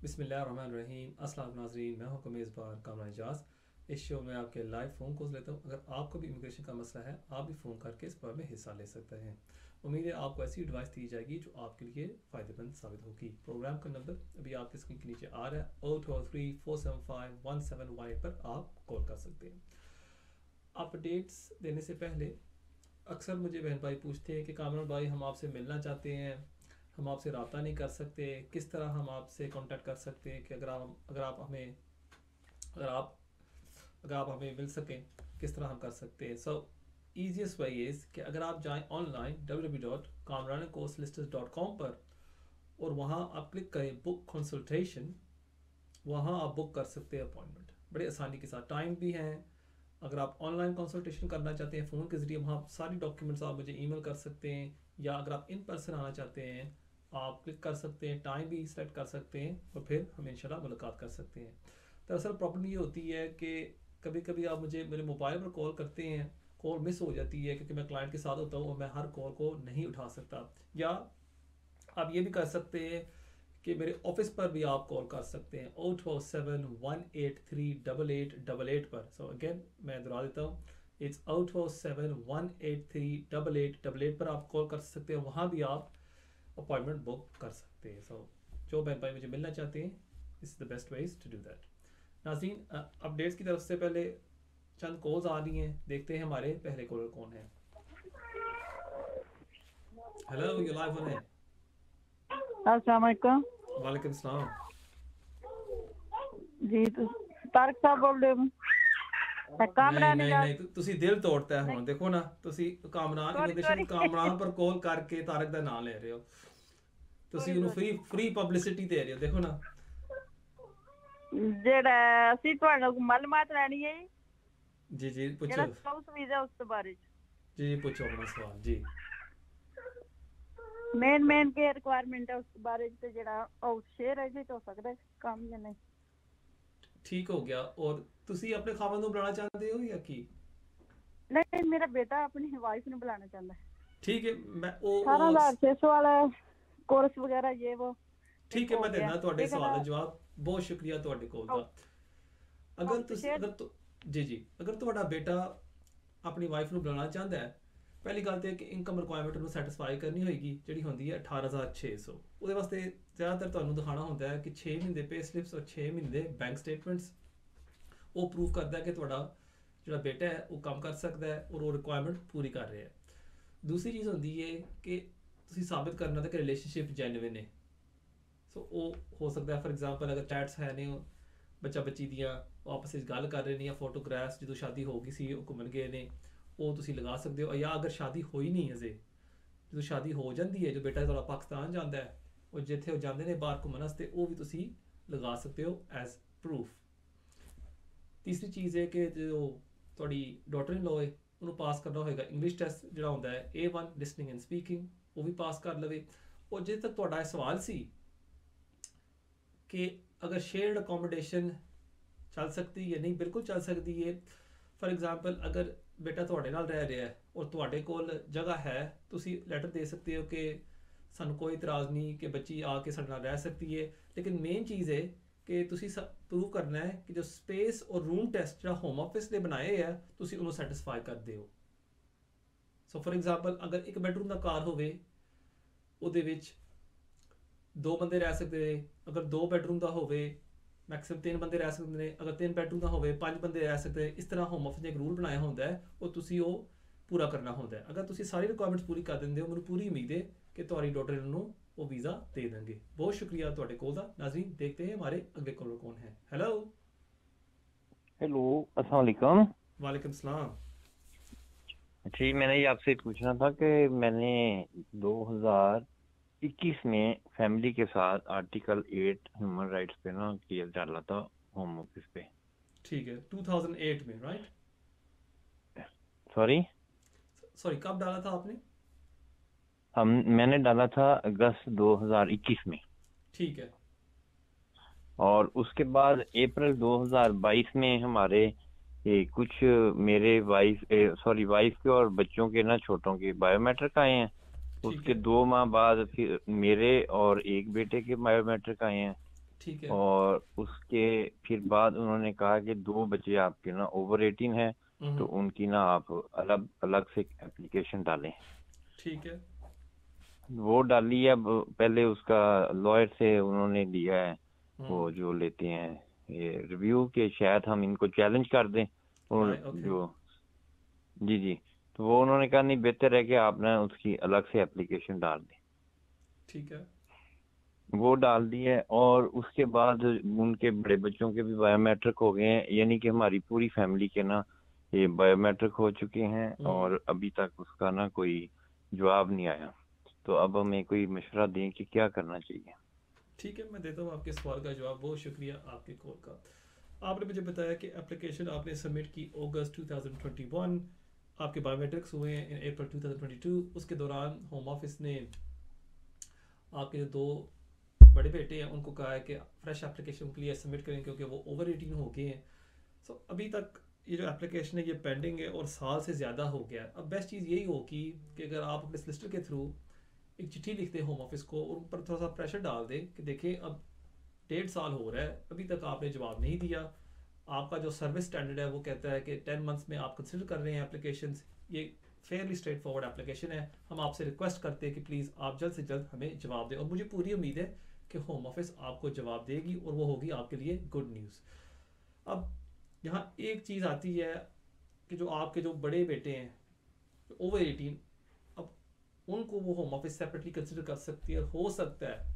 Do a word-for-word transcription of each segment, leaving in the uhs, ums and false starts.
बिस्मिल्लाहिर्रहमानिर्रहीम। अस्सलाम नाज़रीन, मैं हूं मेज़बान कामरान एजाज़। इस शो में आपके लाइव फ़ोन कॉल्स लेता हूं। अगर आपको भी इमिग्रेशन का मसला है, आप भी फ़ोन करके इस पर में हिस्सा ले सकते हैं। उम्मीद है आपको ऐसी एडवाइस दी जाएगी जो आपके लिए फ़ायदेमंद साबित होगी। प्रोग्राम का नंबर अभी आपकी स्क्रीन के नीचे आ रहा है, O two three four seven five one seven one पर आप कॉल कर सकते हैं। अपडेट्स देने से पहले अक्सर मुझे बहन भाई पूछते हैं कि कामरान भाई, हम आपसे मिलना चाहते हैं, हम आपसे रब्ता नहीं कर सकते, किस तरह हम आपसे कांटेक्ट कर सकते हैं कि अगर आप अगर आप हमें अगर आप अगर आप हमें मिल सकें, किस तरह हम कर सकते हैं। सो ईजीएस्ट वे इज़ कि अगर आप जाएं online W W W dot Kamran course listers dot com पर, और वहां आप क्लिक करें बुक कंसल्टेशन। वहां आप बुक कर सकते हैं अपॉइंटमेंट बड़े आसानी के साथ। टाइम भी है, अगर आप ऑनलाइन कंसल्टेशन करना चाहते हैं फ़ोन के ज़रिए, वहाँ सारी डॉक्यूमेंट्स आप मुझे ईमेल कर सकते हैं, या अगर आप इन पर्सन आना चाहते हैं आप क्लिक कर सकते हैं, टाइम भी सेलेक्ट कर सकते हैं, और फिर हम इंशाल्लाह मुलाकात कर सकते हैं। दरअसल प्रॉब्लम ये होती है कि कभी कभी आप मुझे मेरे मोबाइल पर कॉल करते हैं, कॉल मिस हो जाती है क्योंकि मैं क्लाइंट के साथ होता हूँ और मैं हर कॉल को नहीं उठा सकता। या आप ये भी कर सकते हैं कि मेरे ऑफिस पर भी आप कॉल कर सकते हैं, O two seven one eight three double eight double eight पर। सो अगेन मैं दोहरा देता हूँ, it's O two seven one eight three double eight double eight पर आप कॉल कर सकते हैं, वहाँ भी आप अपॉइंटमेंट बुक कर सकते हैं। सो so, जो बहन भाई मुझे मिलना चाहते हैं, it's the best ways to do that. नाज़रीन, अपडेट्स की तरफ से पहले चंद कॉल्स आ रही हैं, देखते हैं हमारे पहले कॉलर कौन है। Hello, you live on air. अस्सलाम वालेकुम। वालेकुम सलाम जी। तो तारक साहब बोल रहे हो? कामरान नहीं, ਤੁਸੀਂ ਦਿਲ ਤੋੜਦਾ ਹੁਣ ਦੇਖੋ ਨਾ, ਤੁਸੀਂ ਕਾਮਰਾਨ ਇਮੀਗ੍ਰੇਸ਼ਨ ਕਾਮਰਾਨ ਪਰ ਕਾਲ ਕਰਕੇ ਤਾਰਕ ਦਾ ਨਾਮ ਲੈ ਰਹੇ ਹੋ, ਤੁਸੀਂ ਉਹਨੂੰ ਫ੍ਰੀ ਫ੍ਰੀ ਪਬਲਿਸਿਟੀ ਦੇ ਰਹੇ ਹੋ। ਦੇਖੋ ਨਾ, ਜਿਹੜਾ ਅਸੀਂ ਤੁਹਾਨੂੰ ਮਾਲੂਮਾਤ ਲੈਣੀ ਹੈ ਜੀ। ਜੀ ਪੁੱਛੋ, ਜਿਹੜਾ ਸਾਊਥ ਵੀਜ਼ਾ ਉਸ ਬਾਰੇ ਜੀ ਪੁੱਛੋ ਆਪਣਾ ਸਵਾਲ ਜੀ। मेन मेन के रिक्वायरमेंट है उस बारे में, जेड़ा आउट शेयर है जी, तो सकदा काम या नहीं। ठीक हो गया। और ਤੁਸੀਂ ਆਪਣੇ ਖਾਵਨ ਨੂੰ ਬੁਲਾਣਾ ਚਾਹੁੰਦੇ ਹੋ ਜਾਂ ਕੀ? ਨਹੀਂ, ਮੇਰਾ ਬੇਟਾ ਆਪਣੀ ਵਾਈਫ ਨੂੰ ਬੁਲਾਣਾ ਚਾਹੁੰਦਾ ਹੈ। ਠੀਕ ਹੈ, ਮੈਂ ਉਹ छह हज़ार छह सौ ਵਾਲਾ ਕੋਰਸ ਵਗੈਰਾ ਇਹ ਉਹ। ਠੀਕ ਹੈ, ਮੈਂ ਦੇਣਾ ਤੁਹਾਡੇ ਸਵਾਲ ਦਾ ਜਵਾਬ। ਬਹੁਤ ਸ਼ੁਕਰੀਆ ਤੁਹਾਡੇ ਕੋਲ ਦਾ। ਅਗਰ ਤੁਸੀਂ ਅਗਰ ਜੀ ਜੀ ਅਗਰ ਤੁਹਾਡਾ ਬੇਟਾ ਆਪਣੀ ਵਾਈਫ ਨੂੰ ਬੁਲਾਣਾ ਚਾਹੁੰਦਾ ਹੈ, पहली गल तो है कि इनकम रिक्वायरमेंट में सैटिस्फाई करनी होगी जी होंगी है अठारह हज़ार छे सौ। वो वास्ते ज़्यादातर तुम्हें दिखाना होंगे है कि छे महीने पे स्लिप्स और छे महीने बैंक स्टेटमेंट्स। वो प्रूव करता है कि थोड़ा जो बेटा है वो काम कर सकता है और वो रिक्वायरमेंट पूरी कर रहा है। दूसरी चीज़ होंगी है कि तुम साबित करना था कि रिलेशनशिप जेन्युइन है। सो वो हो सकता है, फॉर एग्जाम्पल अगर चैट्स है नहीं, बच्चा बच्ची दियाँ आपस गल कर रहे हैं, फोटोग्राफ्स जो शादी हो गई सी घूमन गए ने, वो तुसी लगा सकते हो। या अगर शादी हो ही नहीं अजे, जो शादी हो जाती है, जो बेटा थोड़ा पाकिस्तान जाता है और जिथे वो जाते हैं बाहर घूमन वास्ते, वो भी तुसी लगा सकते हो एज प्रूफ। तीसरी चीज़ है कि जो थोड़ी डॉटर इन लॉ है, उन्होंने पास करना होगा इंग्लिश टैस्ट जो होता है A one listening and speaking, वो भी पास कर लवे। और जे तक थोड़ा सवाल सी कि अगर शेयर्ड अकोमोडेशन चल सकती है नहीं, बिल्कुल चल सकती है। फॉर एग्जाम्पल अगर बेटा थोड़े नाल रह रहा है और थोड़े कोल जगह है, तुसी लैटर दे सकते हो कि सानू कोई इतराज़ नहीं कि बच्ची आके साडे नाल रह सकती है। लेकिन मेन चीज़ है कि तुसी प्रूव करना है कि जो स्पेस और रूम टेस्ट जो होम ऑफिस ने बनाए है, तुसी उन्होंने सैटिस्फाई कर दे हो। सो फॉर एग्जाम्पल अगर एक बैडरूम का घर होवे, उहदे विच दो बंदे रह सकते हैं। अगर दो बैडरूम का होवे, मैक्सिमम तीन बंदे रह सकते हैं। अगर तीन बैडरूम का होवे, पांच बंदे रह सकते हैं। इस तरह होम ऑफिस ने एक रूल बनाया होता है और तुसी वो पूरा करना होता है। अगर तुसी सारी रिक्वायरमेंट्स पूरी कर देंगे, मुझे पूरी उम्मीद है कि तुम्हारी डॉटर नूं वो वीज़ा दे देंगे। बहुत शुक्रिया तुहाडे कोल दा। नाज़रीन, देखते हैं हमारे अगले कॉलर कौन है। हेलो हेलो, अस्सलाम वालेकुम। वालेकुम सलाम जी। मैंने ये आपसे पूछना था कि मैंने दो हज़ार इक्कीस में फैमिली के साथ आर्टिकल एट ह्यूमन राइट्स पे ना केस डाला था होम ऑफिस पे। ठीक है, दो हज़ार आठ में, राइट? सॉरी सॉरी कब डाला था आपने? हम मैंने डाला था अगस्त दो हज़ार इक्कीस में। ठीक है। और उसके बाद अप्रैल दो हज़ार बाईस में हमारे ए, कुछ मेरे वाइफ सॉरी वाइफ के और बच्चों के ना छोटों के बायोमेट्रिक आए हैं। उसके दो माह बाद फिर मेरे और एक बेटे के बायोमेट्रिक आए हैं। ठीक है। और उसके फिर बाद उन्होंने कहा कि दो बच्चे आपके ना ओवर एटीन है, तो उनकी ना आप अलग अलग से एप्लीकेशन डालें। ठीक है, वो डाली है। पहले उसका लॉयर से उन्होंने लिया है, वो जो लेते हैं ये रिव्यू के, शायद हम इनको चैलेंज कर दें जो, जी जी। तो वो उन्होंने कहा नहीं, बेहतर है कि आप ना उसकी अलग से एप्लीकेशन डाल दें। ठीक है, वो डाल दी है। और उसके बाद उनके बड़े बच्चों के भी बायोमेट्रिक हो गए हैं, यानी कि हमारी पूरी फैमिली के ना ये बायोमेट्रिक हो चुके हैं, और अभी तक उसका ना कोई जवाब नहीं आया। तो अब हमें कोई मशवरा दें कि क्या करना चाहिए। ठीक है, मैं देता हूँ आपके सवाल का जवाब। बहुत शुक्रिया आपके कॉल का। आपने मुझे बताया कि एप्लीकेशन आपने सबमिट की August two thousand twenty one, आपके बायोमेट्रिक्स हुए हैं April two thousand twenty two. उसके दौरान होम ऑफिस ने आपके जो दो बड़े बेटे हैं उनको कहा है कि फ्रेश एप्लीकेशन के लिए सबमिट करें क्योंकि वो ओवर एटीन हो गए हैं। सो so, अभी तक ये जो एप्लीकेशन है ये पेंडिंग है और साल से ज़्यादा हो गया है। अब बेस्ट चीज़ यही होगी कि अगर आप अपने सॉलिसिटर के थ्रू एक चिट्ठी लिख दें होम ऑफिस को और उन पर थोड़ा सा प्रेशर डाल दें कि देखें अब डेढ़ साल हो रहा है, अभी तक आपने जवाब नहीं दिया। आपका जो सर्विस स्टैंडर्ड है वो कहता है कि टेन मंथ्स में आप कंसिडर कर रहे हैं एप्लीकेशन। ये फेयरली स्ट्रेट फॉरवर्ड एप्लीकेशन है। हम आपसे रिक्वेस्ट करते हैं कि प्लीज़ आप जल्द से जल्द हमें जवाब दें, और मुझे पूरी उम्मीद है कि होम ऑफिस आपको जवाब देगी और वो होगी आपके लिए गुड न्यूज़। अब यहाँ एक चीज़ आती है कि जो आपके जो बड़े बेटे हैं ओवर एटीन, अब उनको वो होम ऑफिस सेपरेटली कंसिडर कर सकती है, और हो सकता है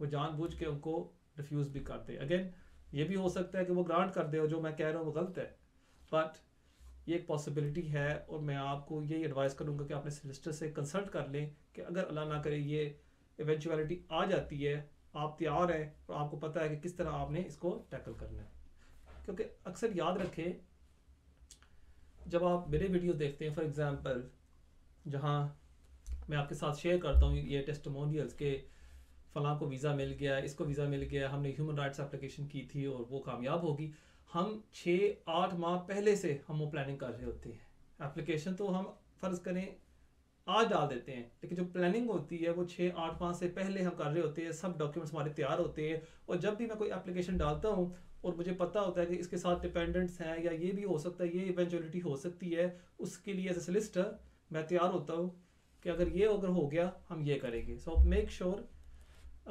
वो जानबूझ के उनको रिफ्यूज़ भी कर दे। अगेन ये भी हो सकता है कि वो ग्रांट कर दे, और जो मैं कह रहा हूँ वो गलत है, बट ये एक पॉसिबिलिटी है। और मैं आपको यही एडवाइस करूँगा कि आपने सॉलिसिटर से कंसल्ट कर लें कि अगर अल्लाह ना करे ये इवेंचुअलिटी आ जाती है, आप तैयार हैं और आपको पता है कि किस तरह आपने इसको टैकल करना है। क्योंकि अक्सर याद रखें, जब आप मेरे वीडियो देखते हैं फॉर एग्ज़ाम्पल, जहाँ मैं आपके साथ शेयर करता हूँ ये टेस्टिमोनियल्स के फ़लाँ को वीज़ा मिल गया, इसको वीज़ा मिल गया, हमने ह्यूमन राइट्स एप्लीकेशन की थी और वो कामयाब होगी, हम छः आठ माह पहले से हम वो प्लानिंग कर रहे होते हैं। एप्लीकेशन तो हम फ़र्ज़ करें आज डाल देते हैं, लेकिन जो प्लानिंग होती है वो छः आठ माह से पहले हम कर रहे होते हैं। सब डॉक्यूमेंट्स हमारे तैयार होते हैं, और जब भी मैं कोई एप्लीकेशन डालता हूँ और मुझे पता होता है कि इसके साथ डिपेंडेंट्स हैं या ये भी हो सकता है, ये इवेंचुअलिटी हो सकती है, उसके लिए एज ए सॉलिसिटर मैं तैयार होता हूँ कि अगर ये अगर हो गया हम ये करेंगे। सो मेक श्योर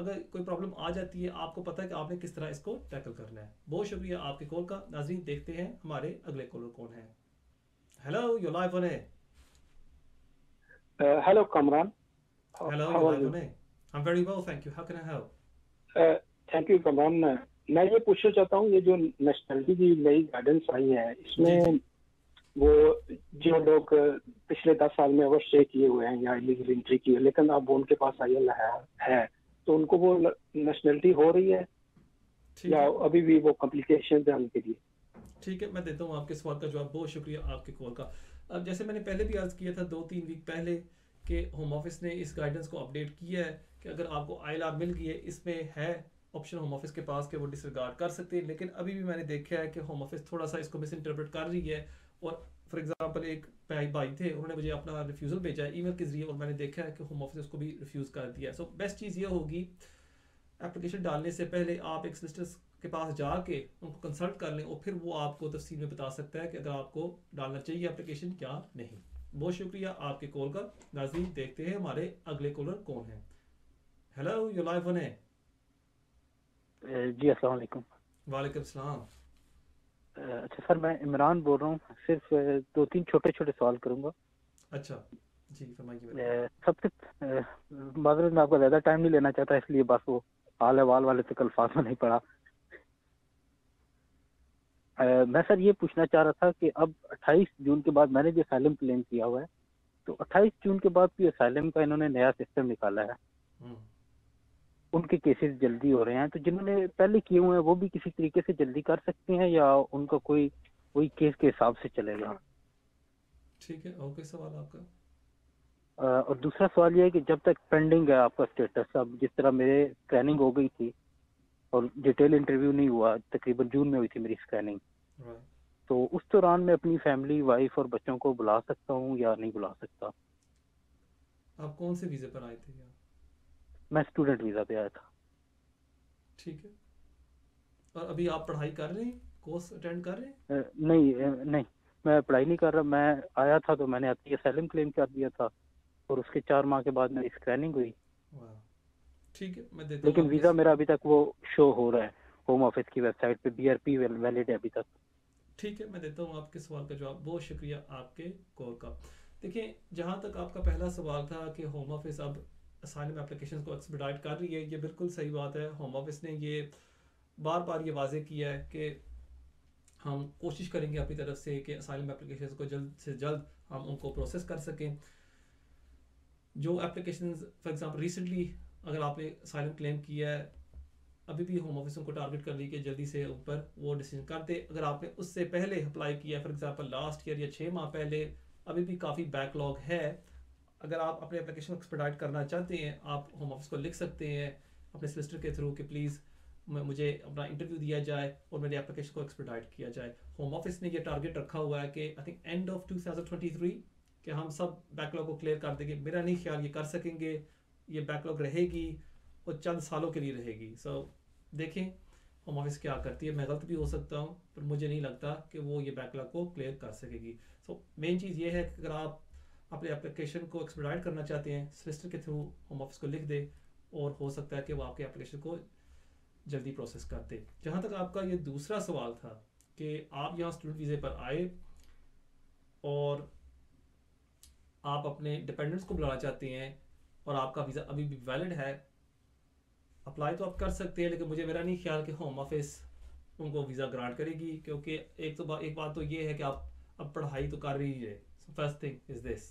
अगर कोई प्रॉब्लम आ जाती है आपको पता है कि आपने किस तरह इसको टैकल करना है। बहुत शुक्रिया आपके कॉल का। नाज़रीन देखते हैं हमारे अगले कॉलर कौन है। Hello, you live on air. Uh, hello, Kamran. How, hello, how are you? I'm very well, thank you. How can I help? Uh, thank you, Kamran. मैं ये पूछना चाहता हूँ, ये जो नेशनलिटी की नई गाइडेंस आई है, इसमें वो जो लोग पिछले दस साल में ओवरस्टे किए हुए हैं या इलीगल एंट्री की है, लेकिन अब उनके पास आई एल है, तो उनको वो नेशनलिटी हो रही है या अभी भी वो कॉम्प्लिकेशन है उनके लिए? ठीक है, मैं देता हूँ आपके सवाल का जवाब। बहुत शुक्रिया आपके कॉल का। अब जैसे मैंने पहले भी अर्ज़ किया था दो तीन वीक पहले कि होम ऑफिस ने इस गाइडेंस को अपडेट किया है कि अगर आपको आईला मिल गई है, इसमें है ऑप्शन होम ऑफिस के पास कि वो डिसरिगार्ड कर सकते हैं। लेकिन अभी भी मैंने देखा है कि होम ऑफिस थोड़ा सा इसको मिस इंटरप्रेट कर रही है। और फॉर एग्जांपल एक भाई भाई थे, उन्होंने मुझे अपना रिफ्यूज़ल भेजा है ईमेल के जरिए, और मैंने देखा है कि होम ऑफिस उसको भी रिफ्यूज़ कर दिया है। सो बेस्ट चीज़ ये होगी एप्लीकेशन डालने से पहले आप एक सॉलिसिटर के पास जाके उनको कंसल्ट कर लें, और फिर वो आपको तफसील में बता सकता है कि अगर आपको डालना चाहिए एप्लीकेशन क्या नहीं। बहुत शुक्रिया आपके कॉल का। नाज़रीन देखते हैं हमारे अगले कॉलर कौन है। Hello, you live on air. जी, अस्सलाम वालेकुम। वालेकुम सलाम। अच्छा सर, मैं इमरान बोल रहा हूँ। सिर्फ दो तीन छोटे छोटे सवाल करूँगा। अच्छा जी, फरमाइए। सबसे माजरत, मैं आपका ज़्यादा टाइम नहीं लेना चाहता, इसलिए बस वो हाल अहवाल वाले से कल फासला नहीं पड़ा। Uh, मैं सर ये पूछना चाह रहा था कि अब अट्ठाईस जून के बाद मैंने जो असाइलम क्लेम किया हुआ है, तो अट्ठाईस जून के बाद भी असाइलम का इन्होंने नया सिस्टम निकाला है। hmm. उनके केसेस जल्दी हो रहे हैं, तो जिन्होंने पहले किए हुए हैं वो भी किसी तरीके से जल्दी कर सकते हैं या उनका कोई कोई केस के हिसाब से चलेगा? ठीक है, ओके सवाल आपका। uh, और दूसरा सवाल यह है कि जब तक पेंडिंग है आपका स्टेटस, अब जिस तरह मेरे स्क्रैनिंग हो गई थी और डिटेल इंटरव्यू नहीं हुआ, तकरीबन जून में हुई थी मेरी स्कैनिंग, तो उस दौरान मैं अपनी फैमिली, वाइफ और बच्चों को बुला सकता हूँ या नहीं बुला सकता? आप कौन से वीज़े पर आए थे? मैं स्टूडेंट वीज़ा पे आया था। ठीक है। और अभी आप पढ़ाई कर रहे हैं, कोर्स अटेंड कर रहे हैं? नहीं नहीं, मैं पढ़ाई नहीं कर रहा। मैं आया था तो मैंने अपनी एसेलम क्लेम कर दिया था और उसके चार माह के बाद मेरी स्क्रैनिंग हुई। ठीक है, मैं देता, लेकिन वीज़ा मेरा अभी तक वो शो हो रहा है होम ऑफिस की वेबसाइट पे, बीआरपी वैलिड है अभी तक। ठीक है, मैं देता हूँ आपके सवाल का जवाब। बहुत शुक्रिया आपके कॉल का। देखिए, जहाँ तक आपका पहला सवाल था कि होम ऑफिस अब असाइलम एप्लीकेशन को एक्सपेडाइट कर रही है, ये बिल्कुल सही बात है। होम ऑफिस ने ये बार बार ये वाजे किया है कि हम कोशिश करेंगे अपनी तरफ से कि असाइलम एप्लीकेशन को जल्द से जल्द हम उनको प्रोसेस कर सकें। जो एप्लीकेशन फॉर एग्जांपल रिसेंटली अगर आपने असाइलम क्लेम किया है, अभी भी होम ऑफिस उनको टारगेट कर ली कि जल्दी से ऊपर वो डिसीजन कर दे। अगर आपने उससे पहले अप्लाई किया है फॉर एग्जांपल लास्ट ईयर या छः माह पहले, अभी भी काफ़ी बैकलॉग है। अगर आप अपने एप्लीकेशन एक्सपेडाइट करना चाहते हैं, आप होम ऑफिस को लिख सकते हैं अपने सॉलिसिटर के थ्रू कि प्लीज़ मुझे अपना इंटरव्यू दिया जाए और मेरे एप्लीकेशन को एक्सपेडाइट किया जाए। होम ऑफिस ने ये टारगेट रखा हुआ है कि I think end of two thousand twenty three कि हम सब बैकलॉग को क्लियर कर देंगे। मेरा नहीं ख्याल ये कर सकेंगे, ये बैकलॉग रहेगी और चंद सालों के लिए रहेगी। सो so, देखें होम ऑफिस क्या करती है। मैं गलत भी हो सकता हूँ, पर मुझे नहीं लगता कि वो ये बैकलॉग को क्लियर कर सकेगी। सो मेन चीज़ ये है कि अगर आप अपने एप्लीकेशन को एक्सपेडाइट करना चाहते हैं, सॉलिसिटर के थ्रू होम ऑफिस को लिख दे और हो सकता है कि वो आपके एप्लीकेशन को जल्दी प्रोसेस करते। जहाँ तक आपका ये दूसरा सवाल था कि आप यहाँ स्टूडेंट वीज़े पर आए और आप अपने डिपेंडेंट्स को बुलाना चाहते हैं और आपका वीज़ा अभी भी वैलिड है, अप्लाई तो आप कर सकते हैं, लेकिन मुझे मेरा नहीं ख्याल कि होम ऑफिस उनको वीज़ा ग्रांट करेगी। क्योंकि एक तो बा, एक बात तो ये है कि आप अब पढ़ाई तो कर रही है, फर्स्ट थिंग इज़ दिस,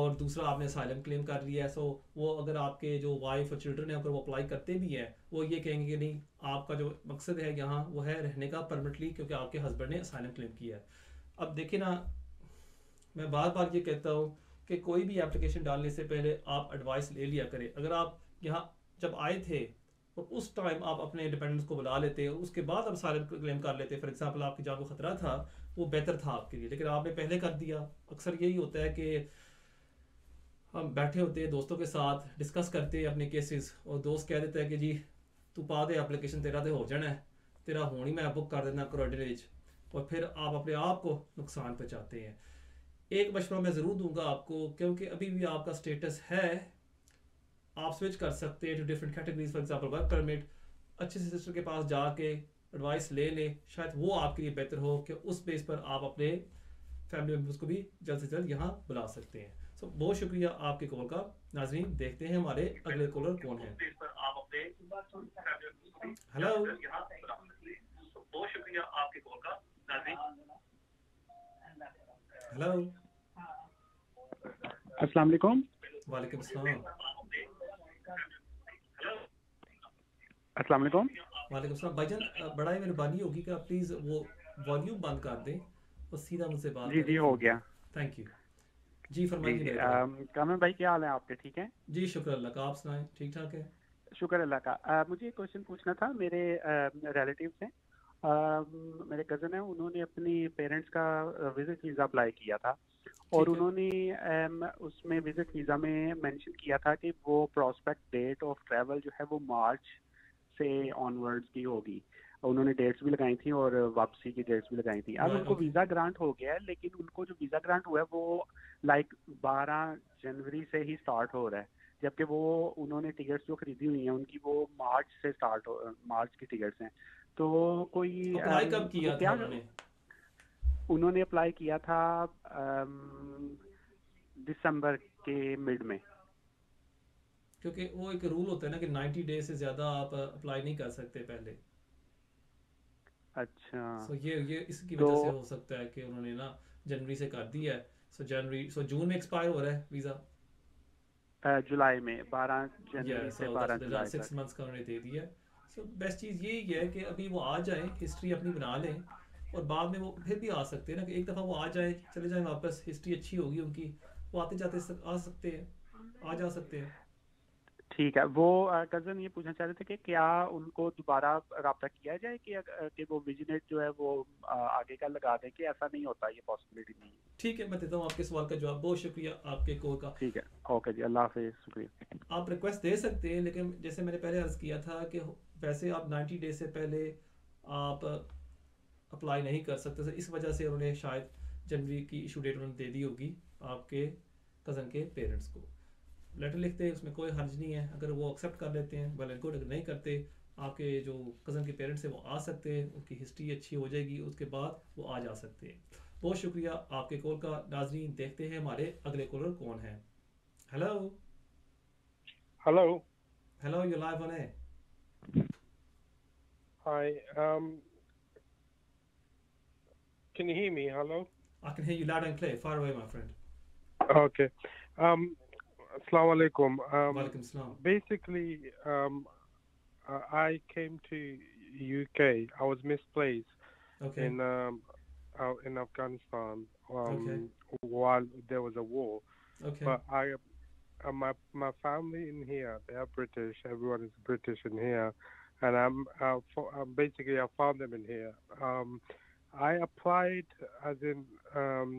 और दूसरा आपने असाइलम क्लेम कर लिया है। सो वो अगर आपके जो वाइफ और चिल्ड्रन हैं अगर वो अप्लाई करते भी हैं, वो ये कहेंगे कि नहीं, आपका जो मकसद है यहाँ वो है रहने का परमानेंटली, क्योंकि आपके हस्बैंड ने असाइलम क्लेम किया है। अब देखिए ना, मैं बार बार ये कहता हूँ कि कोई भी एप्लीकेशन डालने से पहले आप एडवाइस ले लिया करें। अगर आप यहाँ जब आए थे और उस टाइम आप अपने डिपेंडेंट्स को बुला लेते और उसके बाद आप असाइलम क्लेम कर लेते, फॉर एग्ज़ाम्पल आपकी जान को ख़तरा था, वो बेहतर था आपके लिए, लेकिन आपने पहले कर दिया। अक्सर यही होता है कि हम बैठे होते हैं दोस्तों के साथ, डिस्कस करते हैं अपने केसेस, और दोस्त कह देता है कि जी तू पा दे एप्लीकेशन, तेरा तो हो जाना है, तेरा होनी मैं बुक कर देना करोडेज, और फिर आप अपने आप को नुकसान पहुँचाते हैं। एक मशवरा मैं ज़रूर दूंगा आपको, क्योंकि अभी भी आपका स्टेटस है, आप स्विच कर सकते हैं to different categories, for example work permit. अच्छे सॉलिसिटर के पास जाके एडवाइस ले लें, शायद वो आपके लिए बेहतर हो कि उस बेस पर आप अपने फैमिली मेम्बर्स को भी जल्द से जल्द यहाँ बुला सकते हैं। तो बहुत शुक्रिया आपके कॉल का। नाजरीन, देखते हैं हमारे अगले कॉलर कौन है। हेलो, बहुत शुक्रिया आपके कॉल का। हेलो, अस्सलाम वालेकुम। वालेकुम अस्सलाम। अस्सलाम वालेकुम। वालेकुम अस्सलाम। भाईजान, बड़ा ही मेहरबानी होगी कि आप प्लीज़ वो वॉल्यूम बंद कर दें और सीधा मुझसे बात। जी जी, हो गया, थैंक यू। जी फरमाइए। कामरान भाई, क्या हाल है आपके? ठीक है जी, शुक्र अल्लाह का। आप सुनाएं? ठीक ठाक है, शुक्र अल्लाह का। आ, मुझे एक क्वेश्चन पूछना था। मेरे रिलेटिव्स हैं, मेरे कज़न हैं, उन्होंने अपने पेरेंट्स का विजिट वीज़ा अप्लाई किया था और उन्होंने आ, उसमें विजिट वीज़ा में मेंशन किया था कि वो प्रोस्पेक्ट डेट ऑफ ट्रैवल जो है वो मार्च से ऑनवर्ड्स की होगी। उन्होंने डेट्स भी लगाई थी और वापसी की डेट्स भी लगाई थी। अब उनको वीज़ा ग्रांट हो गया है, लेकिन उनको जो वीज़ा ग्रांट हुआ है वो लाइक बारह जनवरी से ही स्टार्ट हो रहा है, जबकि वो उन्होंने टिकट्स जो खरीदी हुई हैं उनकी वो मार्च से स्टार्ट हो, मार्च की टिकट्स हैं। तो कोई अप्लाई कब किया था उन्होंने? उन्होंने अप्लाई किया था दिसंबर के मिड में, क्योंकि वो एक रूल होता है ना कि नाइन्टी डेज से ज़्यादा आप अप्लाई नहीं कर सकते पहले। अच्छा, सो so, ये ये इसकी वजह तो, से हो सकता है कि उन्होंने ना जनवरी से कर दिया है। सो so, जनवरी सो so, जून में एक्सपायर हो रहा है वीज़ा, जुलाई में बारह जनवरी से बारह जुलाई तक सिक्स मंथ्स का उन्होंने दे दिया। सो बेस्ट चीज़ यही है कि अभी वो आ जाए, हिस्ट्री अपनी बना लें, और बाद में वो फिर भी आ सकते हैं ना, कि एक दफ़ा वो आ जाए, चले जाएँ वापस, हिस्ट्री अच्छी होगी उनकी, वो आते जाते आ सकते हैं, आ जा सकते हैं। ठीक है। वो कज़न ये पूछना चाह रहे थे कि क्या उनको दोबारा रब्ता किया जाए कि, कि वो विजिनेट जो है वो आगे का लगा दें, कि ऐसा नहीं होता, ये पॉसिबिलिटी नहीं है? ठीक है, मैं देता हूँ आपके सवाल का जवाब। बहुत शुक्रिया आपके कॉल का। ठीक है, ओके जी, अल्लाह हाफिज़, शुक्रिया। आप रिक्वेस्ट दे सकते हैं, लेकिन जैसे मैंने पहले अर्ज़ किया था कि वैसे आप नाइन्टी डे से पहले आप अप्लाई नहीं कर सकते सर, इस वजह से उन्होंने शायद जनवरी की इशू डेट उन्होंने दे दी होगी आपके कज़न के पेरेंट्स को। लेटर लिखते हैं, उसमें कोई हर्ज नहीं है, अगर वो एक्सेप्ट कर लेते हैं वेल एंड गुड, अगर नहीं करते आपके जो कज़न के पेरेंट्स हैं वो आ सकते हैं, उनकी हिस्ट्री अच्छी हो जाएगी, उसके बाद वो आ जा सकते हैं। बहुत शुक्रिया आपके कॉल का। नाजरीन देखते हैं हमारे अगले कॉलर कौन है। Hello hello hello, you live on air. Hi, um can you hear me? Hello, I can hear you loud and clear, far away my friend. Okay, um assalamu alaikum. um Wa alaikum salam. Basically um I came to U K. I was misplaced, okay, in um, out in Afghanistan um, okay, while there was a war. Okay. But I, uh, my my family in here, they are British. Everyone is British in here, and I'm, uh, for, I'm basically I found them in here. Um, I applied as in um,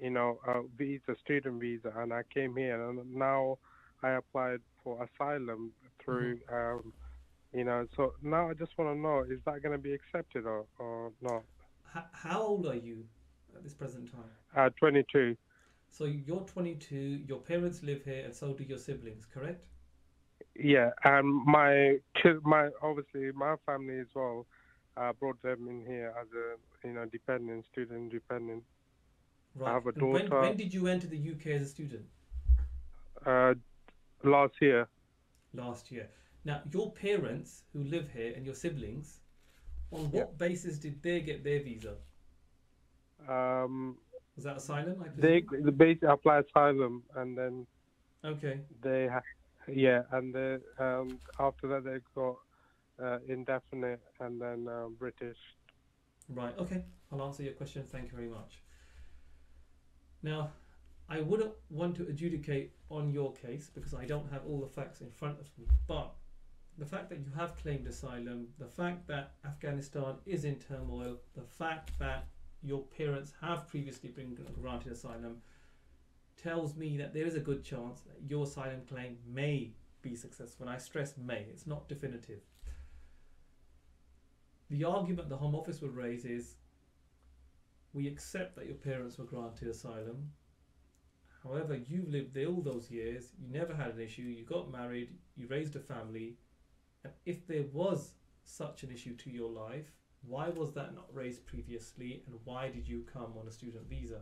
you know a visa, student visa, and I came here, and now I applied for asylum through. Mm-hmm. um, You know, so now I just want to know, is that going to be accepted or, or not? H how old are you at this present time? Uh, twenty-two. So you're twenty-two, your parents live here, and so do your siblings, correct? Yeah, and my, my obviously my family as well, uh, brought them in here as a, you know, dependent, student dependent. Right. I have a daughter. When, when did you enter the U K as a student? Uh, last year. Last year. Now, your parents who live here and your siblings, on what yeah. basis did they get their visa? Um, was that asylum? I they they apply asylum, and then okay, they yeah, and they, um, after that they got uh, indefinite, and then uh, British. Right. Okay, I'll answer your question. Thank you very much. Now, I wouldn't want to adjudicate on your case because I don't have all the facts in front of me, but the fact that you have claimed asylum, the fact that Afghanistan is in turmoil, the fact that your parents have previously been granted asylum tells me that there is a good chance that your asylum claim may be successful. And I stress may, it's not definitive. The argument the Home Office will raise is, we accept that your parents were granted asylum. However, you've lived there all those years, you never had an issue, you got married, you raised a family, and if there was such an issue to your life, why was that not raised previously, and why did you come on a student visa?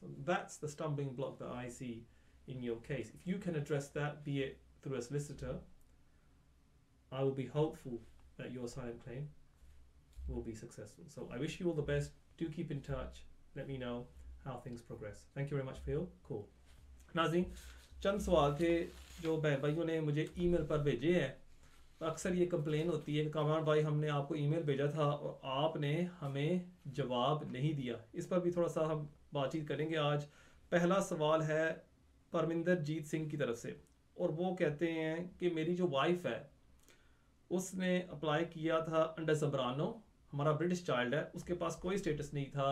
So that's the stumbling block that I see in your case. If you can address that, be it through a solicitor, I will be hopeful that your asylum claim will be successful. So I wish you all the best. Do keep in touch. Let me know how things progress. Thank you very much for your call. नाज़रीन, चंद सवाल थे जो बहन भाइयों ने मुझे email पर भेजे हैं। अक्सर ये कंप्लेन होती है कि कामरान भाई हमने आपको ईमेल भेजा था और आपने हमें जवाब नहीं दिया। इस पर भी थोड़ा सा हम बातचीत करेंगे आज। पहला सवाल है परमिंदर जीत सिंह की तरफ से, और वो कहते हैं कि मेरी जो वाइफ है उसने अप्लाई किया था अंडर जबरानो, हमारा ब्रिटिश चाइल्ड है, उसके पास कोई स्टेटस नहीं था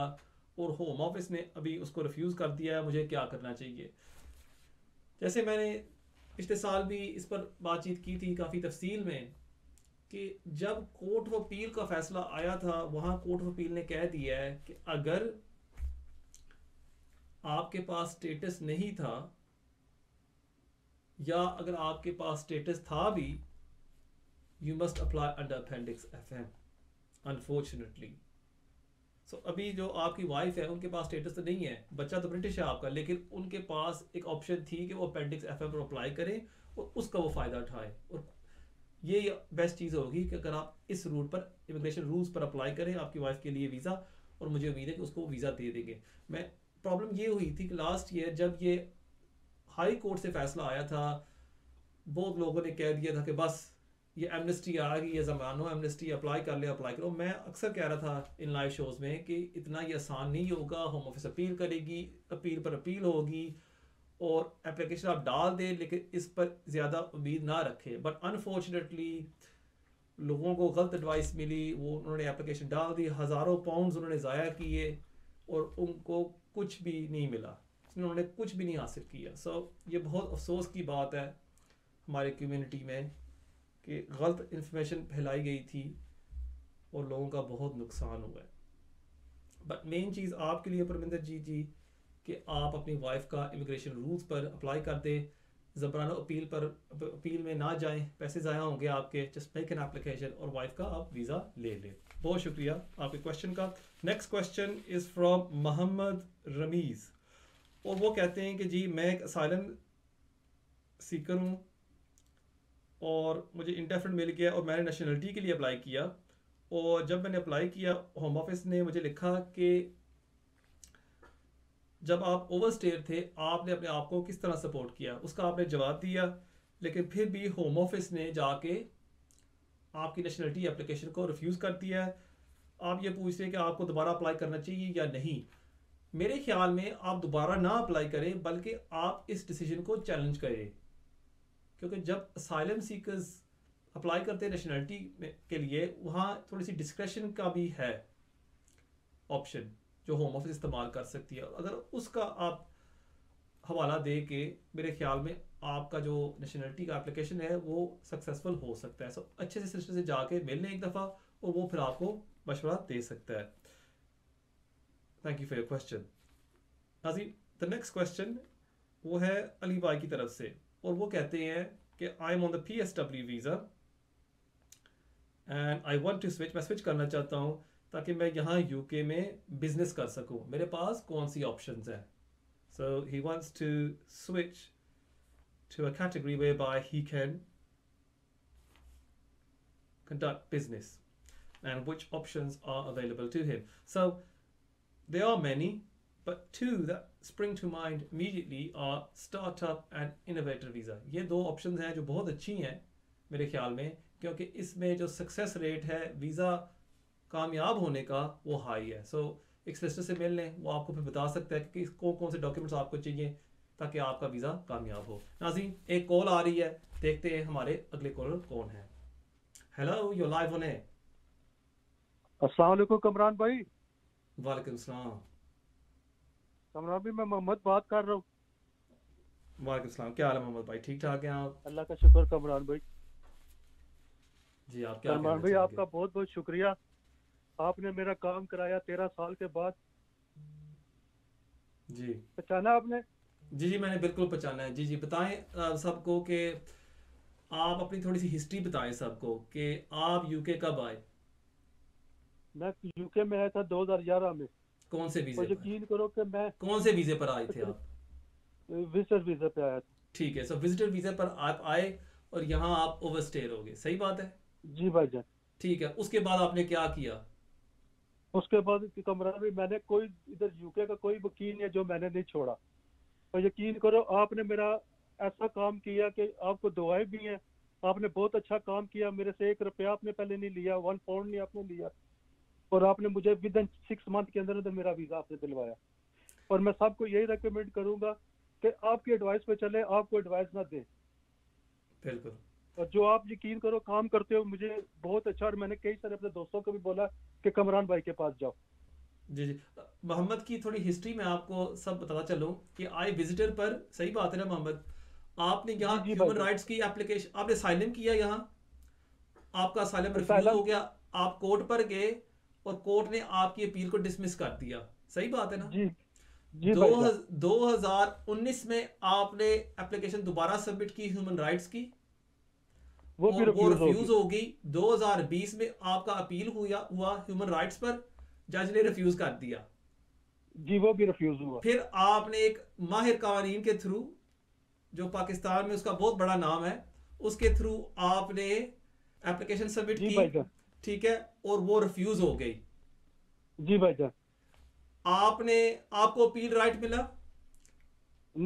और होम ऑफिस ने अभी उसको रिफ्यूज़ कर दिया है, मुझे क्या करना चाहिए? जैसे मैंने पिछले साल भी इस पर बातचीत की थी काफ़ी तफसील में, कि जब कोर्ट ऑफ अपील का फैसला आया था वहाँ कोर्ट ऑफ अपील ने कह दिया है कि अगर आपके पास स्टेटस नहीं था या अगर आपके पास स्टेटस था भी, you must apply under appendix F M unfortunately. So so, अभी जो आपकी वाइफ है उनके पास स्टेटस तो नहीं है, बच्चा तो ब्रिटिश है आपका, लेकिन उनके पास एक ऑप्शन थी कि वो अपेंडिक्स एफ एम पर अप्लाई करें और उसका वो फ़ायदा उठाए, और ये बेस्ट चीज़ होगी कि अगर आप इस रूट पर इमिग्रेशन रूल्स पर अप्लाई करें आपकी वाइफ के लिए वीज़ा, और मुझे उम्मीद है कि उसको वीज़ा दे देंगे। मैं प्रॉब्लम ये हुई थी कि लास्ट ईयर जब ये हाई कोर्ट से फैसला आया था, बहुत लोगों ने कह दिया था कि बस ये एमनेस्टी आ गई, ये जमानो एमनेस्टी, अप्लाई कर ले अप्लाई करो। मैं अक्सर कह रहा था इन लाइव शोज़ में कि इतना ये आसान नहीं होगा, होम ऑफिस अपील करेगी, अपील पर अपील होगी, और एप्लीकेशन आप डाल दें लेकिन इस पर ज़्यादा उम्मीद ना रखें। बट अनफॉर्चुनेटली लोगों को गलत एडवाइस मिली, वो उन्होंने एप्लीकेशन डाल दी, हज़ारों पाउंड्स उन्होंने ज़ाया किए और उनको कुछ भी नहीं मिला, उन्होंने कुछ भी नहीं हासिल किया। सो so, ये बहुत अफसोस की बात है हमारी कम्यूनिटी में कि गलत इंफॉर्मेशन फैलाई गई थी और लोगों का बहुत नुकसान हुआ है। बट मेन चीज़ आपके लिए परमिंदर जी जी कि आप अपनी वाइफ का इमिग्रेशन रूल्स पर अप्लाई कर दें, जबराना अपील पर अपील में ना जाएं, पैसे ज़ाया होंगे आपके। जस्ट मेक एन एप्लीकेशन और वाइफ का आप वीज़ा ले लें। बहुत शुक्रिया आपके क्वेश्चन का। Next question is from Mohammad Ramiz और वो कहते हैं कि जी मैं एक असाइलम सीकर हूँ और मुझे इंडेफिनेट मिल गया और मैंने नेशनलिटी के लिए अप्लाई किया और जब मैंने अप्लाई किया होम ऑफिस ने मुझे लिखा कि जब आप ओवरस्टेयर थे आपने अपने आप को किस तरह सपोर्ट किया, उसका आपने जवाब दिया, लेकिन फिर भी होम ऑफिस ने जाके आपकी नेशनलिटी एप्लीकेशन को रिफ्यूज़ कर दिया है। आप ये पूछ रहे हैं कि आपको दोबारा अप्लाई करना चाहिए या नहीं। मेरे ख्याल में आप दोबारा ना अप्लाई करें बल्कि आप इस डिसीजन को चैलेंज करें, क्योंकि जब असाइलम सीकर्स अप्लाई करते हैं नेशनलिटी के लिए वहाँ थोड़ी सी डिस्क्रेशन का भी है ऑप्शन जो होम ऑफिस इस्तेमाल कर सकती है। अगर उसका आप हवाला दे के मेरे ख्याल में आपका जो नेशनलिटी का एप्लीकेशन है वो सक्सेसफुल हो सकता है। सो अच्छे से सिस्टम से जाके मिल लें एक दफ़ा और वो फिर आपको मशवरा दे सकता है। Thank you for your question नाज़रीन। द नेक्स्ट क्वेश्चन वो है अली भाई की तरफ से और वो कहते हैं कि I am on the P S W visa and I want to switch. मैं स्विच करना चाहता हूँ ताकि मैं यहाँ यूके में बिजनेस कर सकूँ। मेरे पास कौन सी ऑप्शंस हैं? So he wants to switch to a category way by he can conduct business and which options are available to him. So there are many but two that spring to mind immediately are startup and innovator visa. ये दो options हैं जो बहुत अच्छी हैं मेरे ख्याल में, क्योंकि इसमें जो सक्सेस रेट है वीज़ा कामयाब होने का वो हाई है। सो so, एक सिस्टर से मिल लें, वो आपको फिर बता सकता है कि कौन कौन से डॉक्यूमेंट्स आपको चाहिए ताकि आपका वीज़ा कामयाब हो। नाज़रीन एक कॉल आ रही है, देखते हैं हमारे अगले कॉलर कौन है। Hello, you live on air. अस्सलाम वालेकुम कमरान भाई। वालेकुम सलाम कमरान भाई, मैं मोहम्मद बात कर रहा हूँ। वालेकुम सलाम, क्या हाल है मोहम्मद भाई? ठीक ठाक हैं आप? अल्लाह का शुक्र कमरान भाई जी। आप क्या कमरान भाई, आपका बहुत बहुत शुक्रिया, आपने मेरा काम कराया तेरह साल के बाद। जी पहचाना आपने? जी जी मैंने बिल्कुल पहचाना है। जी जी बताएं सबको कि आप अपनी थोड़ी सी हिस्ट्री बताएं सबको कि आप यूके कब आए। मैं यूके में आया था दो हज़ार ग्यारह में। कौन से वीजे पर? यकीन करो कि मैं कौन से वीजे पर आए थे आप? विजिटर वीजा पे आया था। ठीक है, सो विजिटर वीजा पर आप आए और यहाँ आप ओवरस्टेयर हो गए, सही बात है? जी भाई जान। ठीक है, उसके बाद आपने क्या किया? उसके बाद कमरान भी मैंने कोई इधर यूके का कोई वकील है जो मैंने नहीं छोड़ा। और यकीन करो आपने मेरा ऐसा काम किया कि आपको दुआएं भी हैं, आपने बहुत अच्छा काम किया। मेरे से एक रुपया आपने पहले नहीं लिया, वन पाउंड नहीं आपने लिया, और आपने मुझे विद इन सिक्स मंथ के अंदर अंदर मेरा वीज़ा आपने दिलवाया। और मैं सबको यही रिकमेंड करूँगा कि आपकी एडवाइस पर चले, आपको एडवाइस ना दें। बिल्कुल। और जो आप यकीन करो काम करते हो मुझे बहुत अच्छा, और मैंने कई सारे अपने दोस्तों को भी बोला कि कमरान भाई के पास जाओ। जी जी मोहम्मद की थोड़ी हिस्ट्री में आपको सब बताता चलूं कि आई विजिटर पर, सही बात है ना मोहम्मद, आपने यहाँ ह्यूमन राइट्स की एप्लीकेशन, आपने असाइलम किया, यहाँ आपका असाइलम रिफ्यूज हो गया, आप कोर्ट पर गए और कोर्ट ने आपकी अपील को डिसमिस कर दिया, सही बात है ना? जी जी। दो हजार उन्नीस में आपने एप्लीकेशन दोबारा सबमिट की ह्यूमन राइट्स की, वो भी रिफ्यूज हो गई। दो हज़ार बीस में आपका अपील हुआ हुआ ह्यूमन राइट्स पर, जज ने रिफ्यूज कर दिया। जी वो भी रिफ्यूज हुआ। फिर आपने एक माहिर कानून के थ्रू, जो पाकिस्तान में उसका बहुत बड़ा नाम है, उसके थ्रू आपने एप्लीकेशन सबमिट की, ठीक है, और वो रिफ्यूज हो गई। जी भाई साहब। आपने आपको अपील राइट मिला?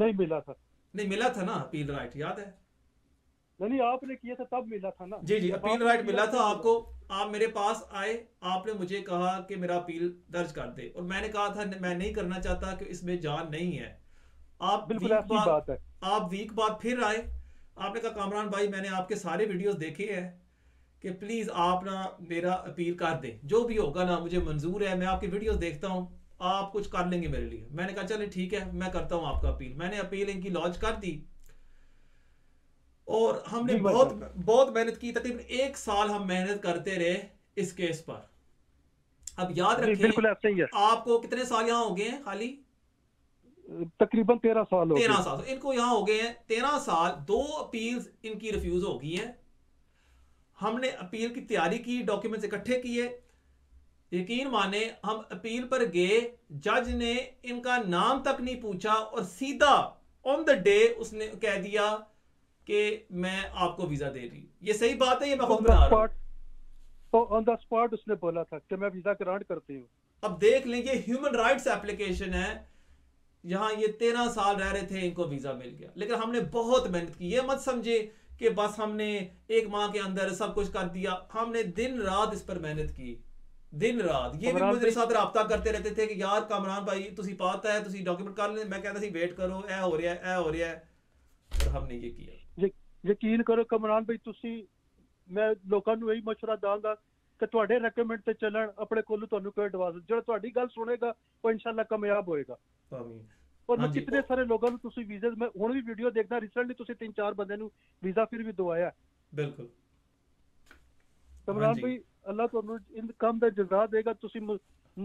नहीं मिला था। नहीं मिला था ना अपील राइट, याद है? नहीं आपने किया था तब मिला था ना। जी जी अपील राइट मिला था आपको। आप मेरे पास आए, आपने मुझे कहा कि मेरा अपील दर्ज कर दे, और मैंने कहा था मैं नहीं करना चाहता कि इसमें जान नहीं है। आप बिल्कुल ऐसी बात है। आप वीक बाद फिर आए, आपने कहा कामरान भाई मैंने आपके सारे वीडियोस देखे हैं कि प्लीज़ आप ना मेरा अपील कर दें, जो भी होगा ना मुझे मंजूर है, मैं आपकी वीडियोज़ देखता हूँ, आप कुछ कर लेंगे मेरे लिए। मैंने कहा चले ठीक है मैं करता हूँ आपका अपील। मैंने अपील इनकी लॉन्च कर दी और हमने बहुत बहुत मेहनत की, तकरीबन एक साल हम मेहनत करते रहे इस केस पर। अब याद रखिए आपको कितने साल यहाँ हो गए हैं? खाली तकरीबन तेरह साल हो तेरह साल इनको यहाँ हो गए हैं, तेरह साल। दो अपील्स इनकी रिफ्यूज हो गई हैं। हमने अपील की तैयारी की, डॉक्यूमेंट्स इकट्ठे किए, यकीन माने हम अपील पर गए, जज ने इनका नाम तक नहीं पूछा और सीधा ऑन द डे उसने कह दिया कि मैं आपको वीजा दे रही। ये सही बात है, ये मैं खुद बना रहा हूं। ऑन द स्पॉट उसने बोला था कि मैं वीजा ग्रांट करती हूँ। अब देख लें ये ह्यूमन राइट्स एप्लीकेशन है, यहाँ ये तेरह साल रह रहे थे, इनको वीजा मिल गया। लेकिन हमने बहुत मेहनत की, ये मत समझे कि बस हमने एक माह के अंदर सब कुछ कर दिया। हमने दिन रात इस पर मेहनत की, दिन रात। ये भी मुझे साथ राब्ता करते रहते थे कि यार कामरान भाई तुसी पाता है, तुसी डॉक्यूमेंट कर ले। मैं कहता सी वेट करो, ए हो रहा है, ए हो रहा है। और हमने ये किया। यकीन करो कामरान भाई, तुसी मैं लोगों को यही मशवरा दूंगा कि तुम्हारे रेकमेंड पे चलन, अपने कोलों तुहानू कोई एडवाइस, जो तुम्हारी गल सुनेगा वो इंशाल्लाह कामयाब होएगा। आमीन। और मैं कितने सारे लोगों को तुसी वीजा में हुण भी वीडियो देखदा, रिसेंटली तुसी तीन चार बंदे नू वीजा फिर भी दवाया। बिल्कुल कामरान भाई, अल्लाह तुहानू इन काम दा जज़ा देगा। तुसी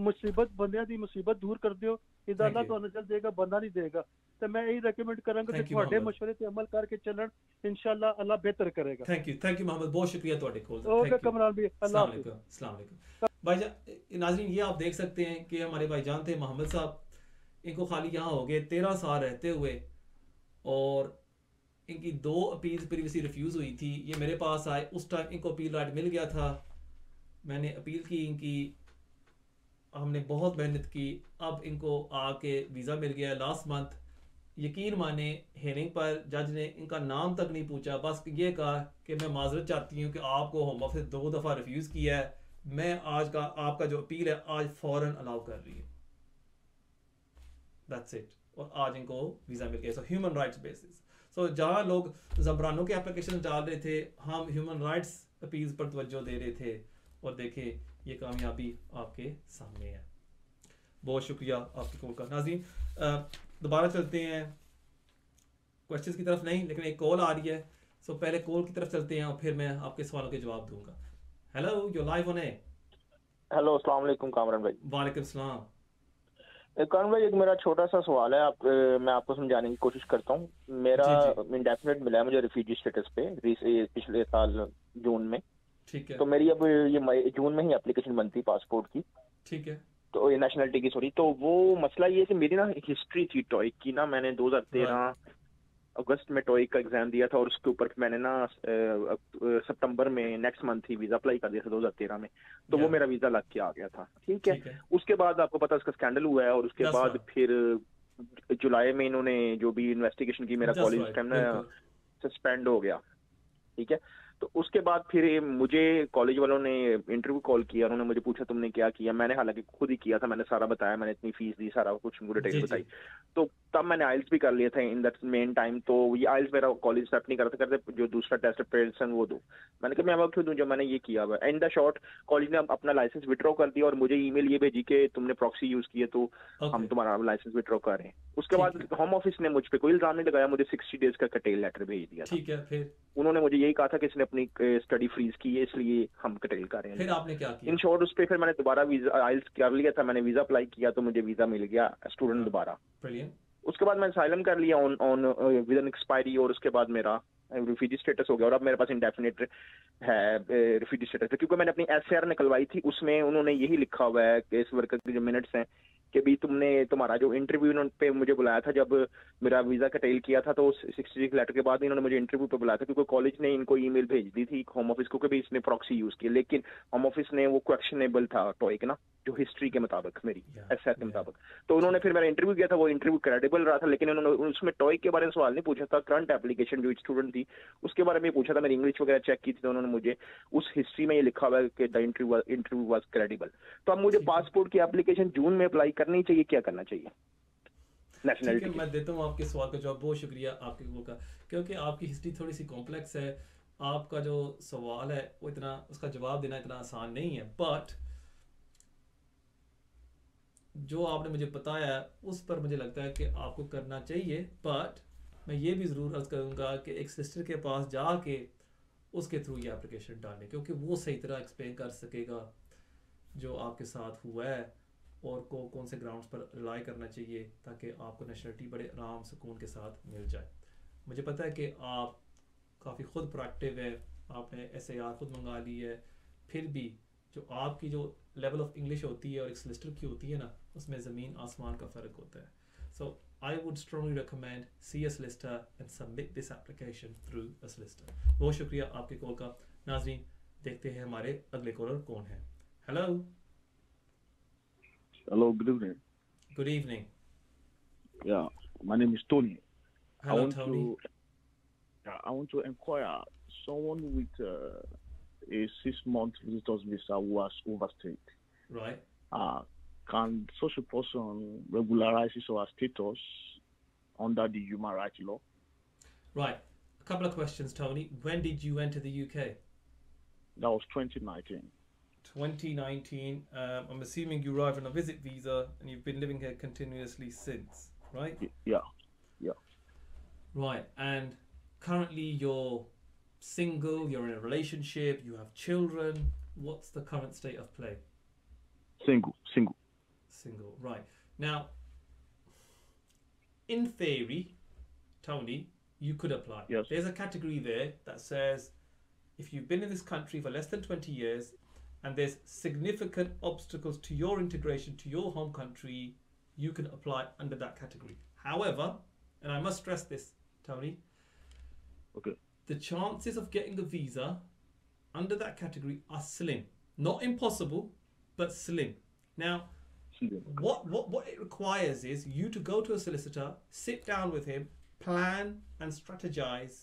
मुसीबत बंदियां दी मुसीबत दूर कर दियो, इदा अल्लाह तुहानू जल देगा, बंदा नहीं देगा। तो मैं यही रेकमेंड करांगा कि तुहाडे मशवरे पे अमल करके चलन, इंशाल्लाह अल्लाह बेहतर करेगा। Thank you, thank you Mohammad, बहुत शुक्रिया तुहाडे कोल। ओके कामरान भाई, अस्सलाम वालेकुम। अस्सलाम वालेकुम भाईजान। नाज़रीन, ये आप देख सकते हैं कि हमारे भाईजान थे मोहम्मद साहब, इनको खाली यहाँ हो गए तेरह साल रहते हुए, और इनकी दो अपील प्रीवियसली रिफ्यूज़ हुई थी। ये मेरे पास आए, उस टाइम इनको अपील राइट मिल गया था, मैंने अपील की इनकी, हमने बहुत मेहनत की, अब इनको आके वीज़ा मिल गया लास्ट मंथ। यकीन माने हेयरिंग पर जज ने इनका नाम तक नहीं पूछा, बस ये कहा कि मैं माजरत चाहती हूँ कि आपको होम ऑफिस दो दफ़ा रिफ्यूज़ किया है, मैं आज का आपका जो अपील है आज फ़ौरन अलाउ कर रही है। That's it. और आज इनको वीज़ा मिल गया। सो ह्यूमन राइट्स बेसिस, तो जहाँ लोग जबरानों के एप्लीकेशन डाल रहे थे, हम ह्यूमन राइट्स अपील्स पर तवज्जो दे रहे थे, और देखे ये कामयाबी आपके सामने है। बहुत शुक्रिया आपके कॉल का। नाज़रीन, दोबारा चलते हैं क्वेश्चंस की तरफ, नहीं लेकिन एक कॉल आ रही है, सो पहले कॉल की तरफ चलते हैं और फिर मैं आपके सवालों के जवाब दूंगा। Hello, you live on air. Hello, अस्सलाम वालेकुम कामरान भाई। वालेकुम सलाम कामरान भाई। एक मेरा छोटा सा सवाल है, आप मैं आपको समझाने की कोशिश करता हूँ। मेरा इंडेफिनिट मिला है मुझे रिफ्यूजी स्टेटस पे पिछले साल जून में, ठीक है। तो मेरी अब ये जून में ही एप्लीकेशन बनती पासपोर्ट की, ठीक है, तो ये नेशनलिटी की, सॉरी। तो वो मसला ये है कि मेरी ना हिस्ट्री थी टॉइक की ना, मैंने दो हज़ार तेरह अगस्त में टॉइक का एग्जाम दिया था, और उसके ऊपर मैंने ना सितंबर में नेक्स्ट मंथ ही वीजा अप्लाई कर दिया था दो हज़ार तेरह में, तो वो मेरा वीजा लग के आ गया था, ठीक है। उसके बाद आपको पता उसका स्कैंडल हुआ है, और उसके बाद फिर जुलाई में इन्होंने जो भी इन्वेस्टिगेशन की, मेरा कॉलेज टाइम ना सस्पेंड हो गया, ठीक है। तो उसके बाद फिर मुझे कॉलेज वालों ने इंटरव्यू कॉल किया, उन्होंने मुझे पूछा तुमने क्या किया, मैंने हालांकि खुद ही किया था, मैंने सारा बताया, मैंने इतनी फीस दी, सारा कुछ मुझे डिटेल बताई। तो तब मैंने आइल्स भी कर लिया था इन दैट मेन टाइम, तो ये आइल्स मेरा कॉलेज एक्सेप्ट नहीं करते करते जो दूसरा टेस्ट पेरेंट्स वो दो, मैंने कहा मैं अब क्यों दूं, जो मैंने ये किया हुआ। इन द शॉर्ट कॉलेज ने अपना लाइसेंस विड्रॉ कर दिया, और मुझे ईमेल ये भेजी कि तुमने प्रॉक्सी यूज किया, तो हम तुम्हारा लाइसेंस विड्रॉ कर रहे हैं। उसके बाद होम ऑफिस ने मुझ पर कोई इल्जाम नहीं लगाया, मुझे सिक्सटी डेज का कटेल लेटर भेज दिया, ठीक है। फिर उन्होंने मुझे यही कहा था कि इसने अपनी स्टडी फ्रीज की है, इसलिए हम कटेल कर रहे हैं। फिर आपने क्या किया? इन शॉर्ट उस पे फिर मैंने दोबारा वीजा आइल्स कर लिया था, मैंने वीजा अप्लाई किया, तो मुझे वीजा मिल गया स्टूडेंट दोबारा। उसके बाद मैंने साइलम कर लिया on on with an expiry, और उसके बाद मेरा रिफ्यूजी स्टेटस हो गया, और अब मेरे पास इंडेफिनिट है रिफ्यूजी स्टेटस, क्योंकि मैंने अपनी एस आर निकलवाई थी, उसमें उन्होंने यही लिखा हुआ है कि इस वर्कर के जो मिनट्स हैं कि भी तुमने तुम्हारा जो इंटरव्यू पे मुझे बुलाया था जब मेरा वीज़ा कटेल किया था, तो सिक्सटी डेज लेटर के बाद इन्होंने मुझे इंटरव्यू पे बुलाया था, क्योंकि कॉलेज ने इनको ईमेल भेज दी थी होम ऑफिस को कि भी इसने प्रॉक्सी यूज़ की, लेकिन होम ऑफिस ने वो क्वेश्चनेबल था टॉइक ना, जो हिस्ट्री के मुताबिक मेरी एसआर के मुताबिक, तो उन्होंने फिर मेरा इंटरव्यू किया था, वो इंटरव्यू क्रेडिबल रहा था, लेकिन उन्होंने उसमें टॉइक के बारे में सवाल नहीं पूछा था, करंट एप्लीकेशन जो स्टूडेंट थी उसके बारे में पूछा था, मैंने इंग्लिश वगैरह चेक की थी, तो उन्होंने मुझे उस हिस्ट्री में ये लिखा हुआ कि the interview interview was credible. तो अब मुझे पासपोर्ट की एप्लीकेशन जून में अप्लाई करनी चाहिए, क्या करना चाहिए? नेशनलिटी मैं देता हूं आपके सवाल का जवाब, बहुत शुक्रिया आपके वो का, क्योंकि आपकी हिस्ट्री थोड़ी सी कॉम्प्लेक्स है, आपका जो सवाल है वो इतना उसका जवाब देना इतना आसान नहीं है, बट जो आपने मुझे बताया उस पर मुझे लगता है कि आपको करना चाहिए, बट मैं ये भी ज़रूर अर्ज़ करूँगा कि एक सिस्टर के पास जाके उसके थ्रू ये एप्लीकेशन डालें, क्योंकि वो सही तरह एक्सप्लेन कर सकेगा जो आपके साथ हुआ है और को कौन से ग्राउंड्स पर रिलाई करना चाहिए ताकि आपको नेशनलिटी बड़े आराम सुकून के साथ मिल जाए। मुझे पता है कि आप काफ़ी ख़ुद प्रोएक्टिव है, आपने एस आई आर खुद मंगा ली है, फिर भी जो आपकी जो लेवल ऑफ इंग्लिश होती है और एक सिस्टर की होती है ना, उसमें ज़मीन आसमान का फ़र्क होता है। So I would strongly recommend see a sister and submit this application through a sister. बहुत शुक्रिया आपके कॉल का। नाज़रीन, देखते हैं हमारे अगले कॉलर कौन है। Hello hello, good evening. Good evening. Yeah my name is Tony. Hello Tony. I want to inquire someone with uh, a six-month visitor's visa who has overstayed. Right. Uh, can such a person regularize his or her status under the human rights law? Right. A couple of questions, Tony. When did you enter the U K? That was twenty nineteen. twenty nineteen. Um, I'm assuming you arrived on a visit visa and you've been living here continuously since, right? Yeah. Yeah. Right. And currently you're single, you're in a relationship, you have children. What's the current state of play? Single, single. Single, right. Now, in theory, Tony, you could apply. Yes. There's a category there that says if you've been in this country for less than twenty years and there's significant obstacles to your integration to your home country, you can apply under that category. However, and I must stress this, Tony, okay, the chances of getting a visa under that category are slim. Not impossible, but slim. Now, slim. What, what, what it requires is you to go to a solicitor, sit down with him, plan and strategize.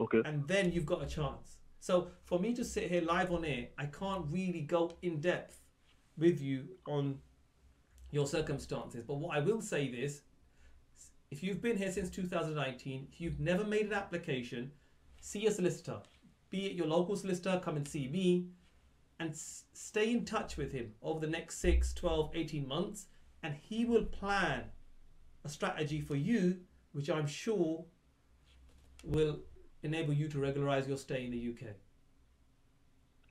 Okay. And then you've got a chance. So for me to sit here live on air, I can't really go in depth with you on your circumstances. But what I will say this, if you've been here since two thousand nineteen, if you've never made an application, see a solicitor, be it your local solicitor, come and see me, and s stay in touch with him over the next six, twelve, eighteen months, and he will plan a strategy for you, which I'm sure will enable you to regularize your stay in the U K.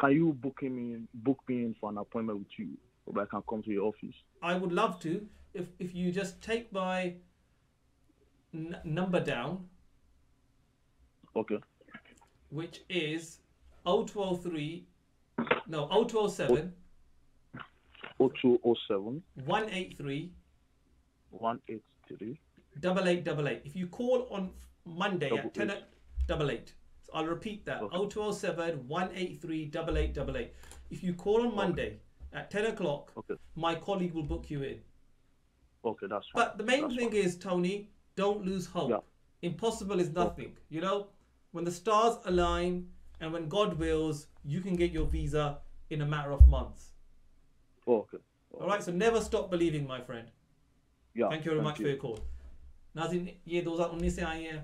Can you book him in, book me in for an appointment with you, or I can come to your office? I would love to. If, if you just take my N number down, okay, which is oh two oh three, no, oh two oh seven, oh two oh seven, one eight three, one eight three, double eight double eight. If you call on Monday double at ten eight, double eight, so I'll repeat that, okay. oh two oh seven, one eight three, double eight double eight. If you call on Monday, okay, at ten o'clock, okay, my colleague will book you in. Okay, that's fine. But the main that's thing fine. is, Tony, don't lose hope. Yeah. Impossible is nothing. You know, when the stars align and when God wills, you can get your visa in a matter of months. Okay. Okay. All right. So never stop believing, my friend. Yeah. Thank you very thank much you. for your call. नाज़रीन, ये दो हज़ार उन्नीस से आए हैं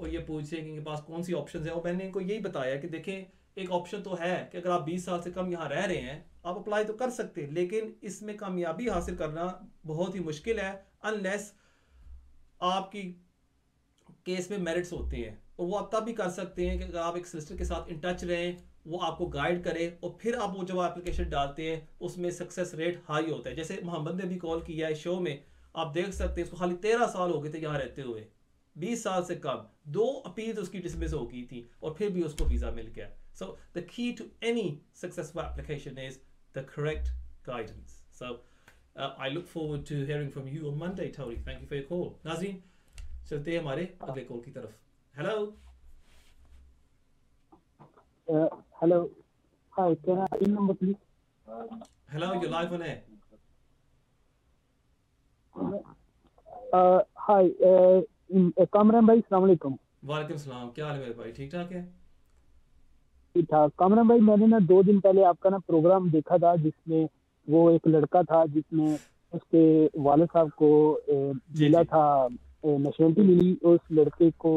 और ये पूछ रहे हैं कि इनके पास कौन सी ऑप्शंस हैं, और मैंने इनको यही बताया कि देखें, एक ऑप्शन तो है कि अगर आप बीस साल से कम यहाँ रह रहे हैं आप अप्लाई तो कर सकते हैं, लेकिन इसमें कामयाबी हासिल करना बहुत ही मुश्किल है अनलेस आपकी केस में मेरिट्स होते हैं, और वो आप तब भी कर सकते हैं कि अगर आप एक सिस्टर के साथ इन टच रहें, वो आपको गाइड करे और फिर आप वो जब एप्लीकेशन डालते हैं उसमें सक्सेस रेट हाई होता है। जैसे मोहम्मद ने भी कॉल किया है शो में, आप देख सकते हैं उसको खाली तेरह साल हो गए थे यहाँ रहते हुए, बीस साल से कम, दो अपील उसकी डिसमिस हो गई थी और फिर भी उसको वीज़ा मिल गया। So the key to any successful application is the correct guidance. So Uh, I look forward to hearing from you on Monday, Tony. Thank you for your call. Nazreen, चलते हैं हमारे अगले कॉल की तरफ। Hello. Uh, hello. Hi, can I have your number, please? Hello, you're live on air. Uh, hi, uh, Kamran भाई, सलामुअलैकुम। वालेकुम सलाम, क्या हाल है मेरे भाई? ठीक ठाक है? ठीक ठाक। कामरान भाई, मैंने ना दो दिन पहले आपका ना प्रोग्राम देखा था जिसमें वो एक लड़का था जिसने उसके वाले साहब को मिला था नेशनलिटी मिली, उस लड़के को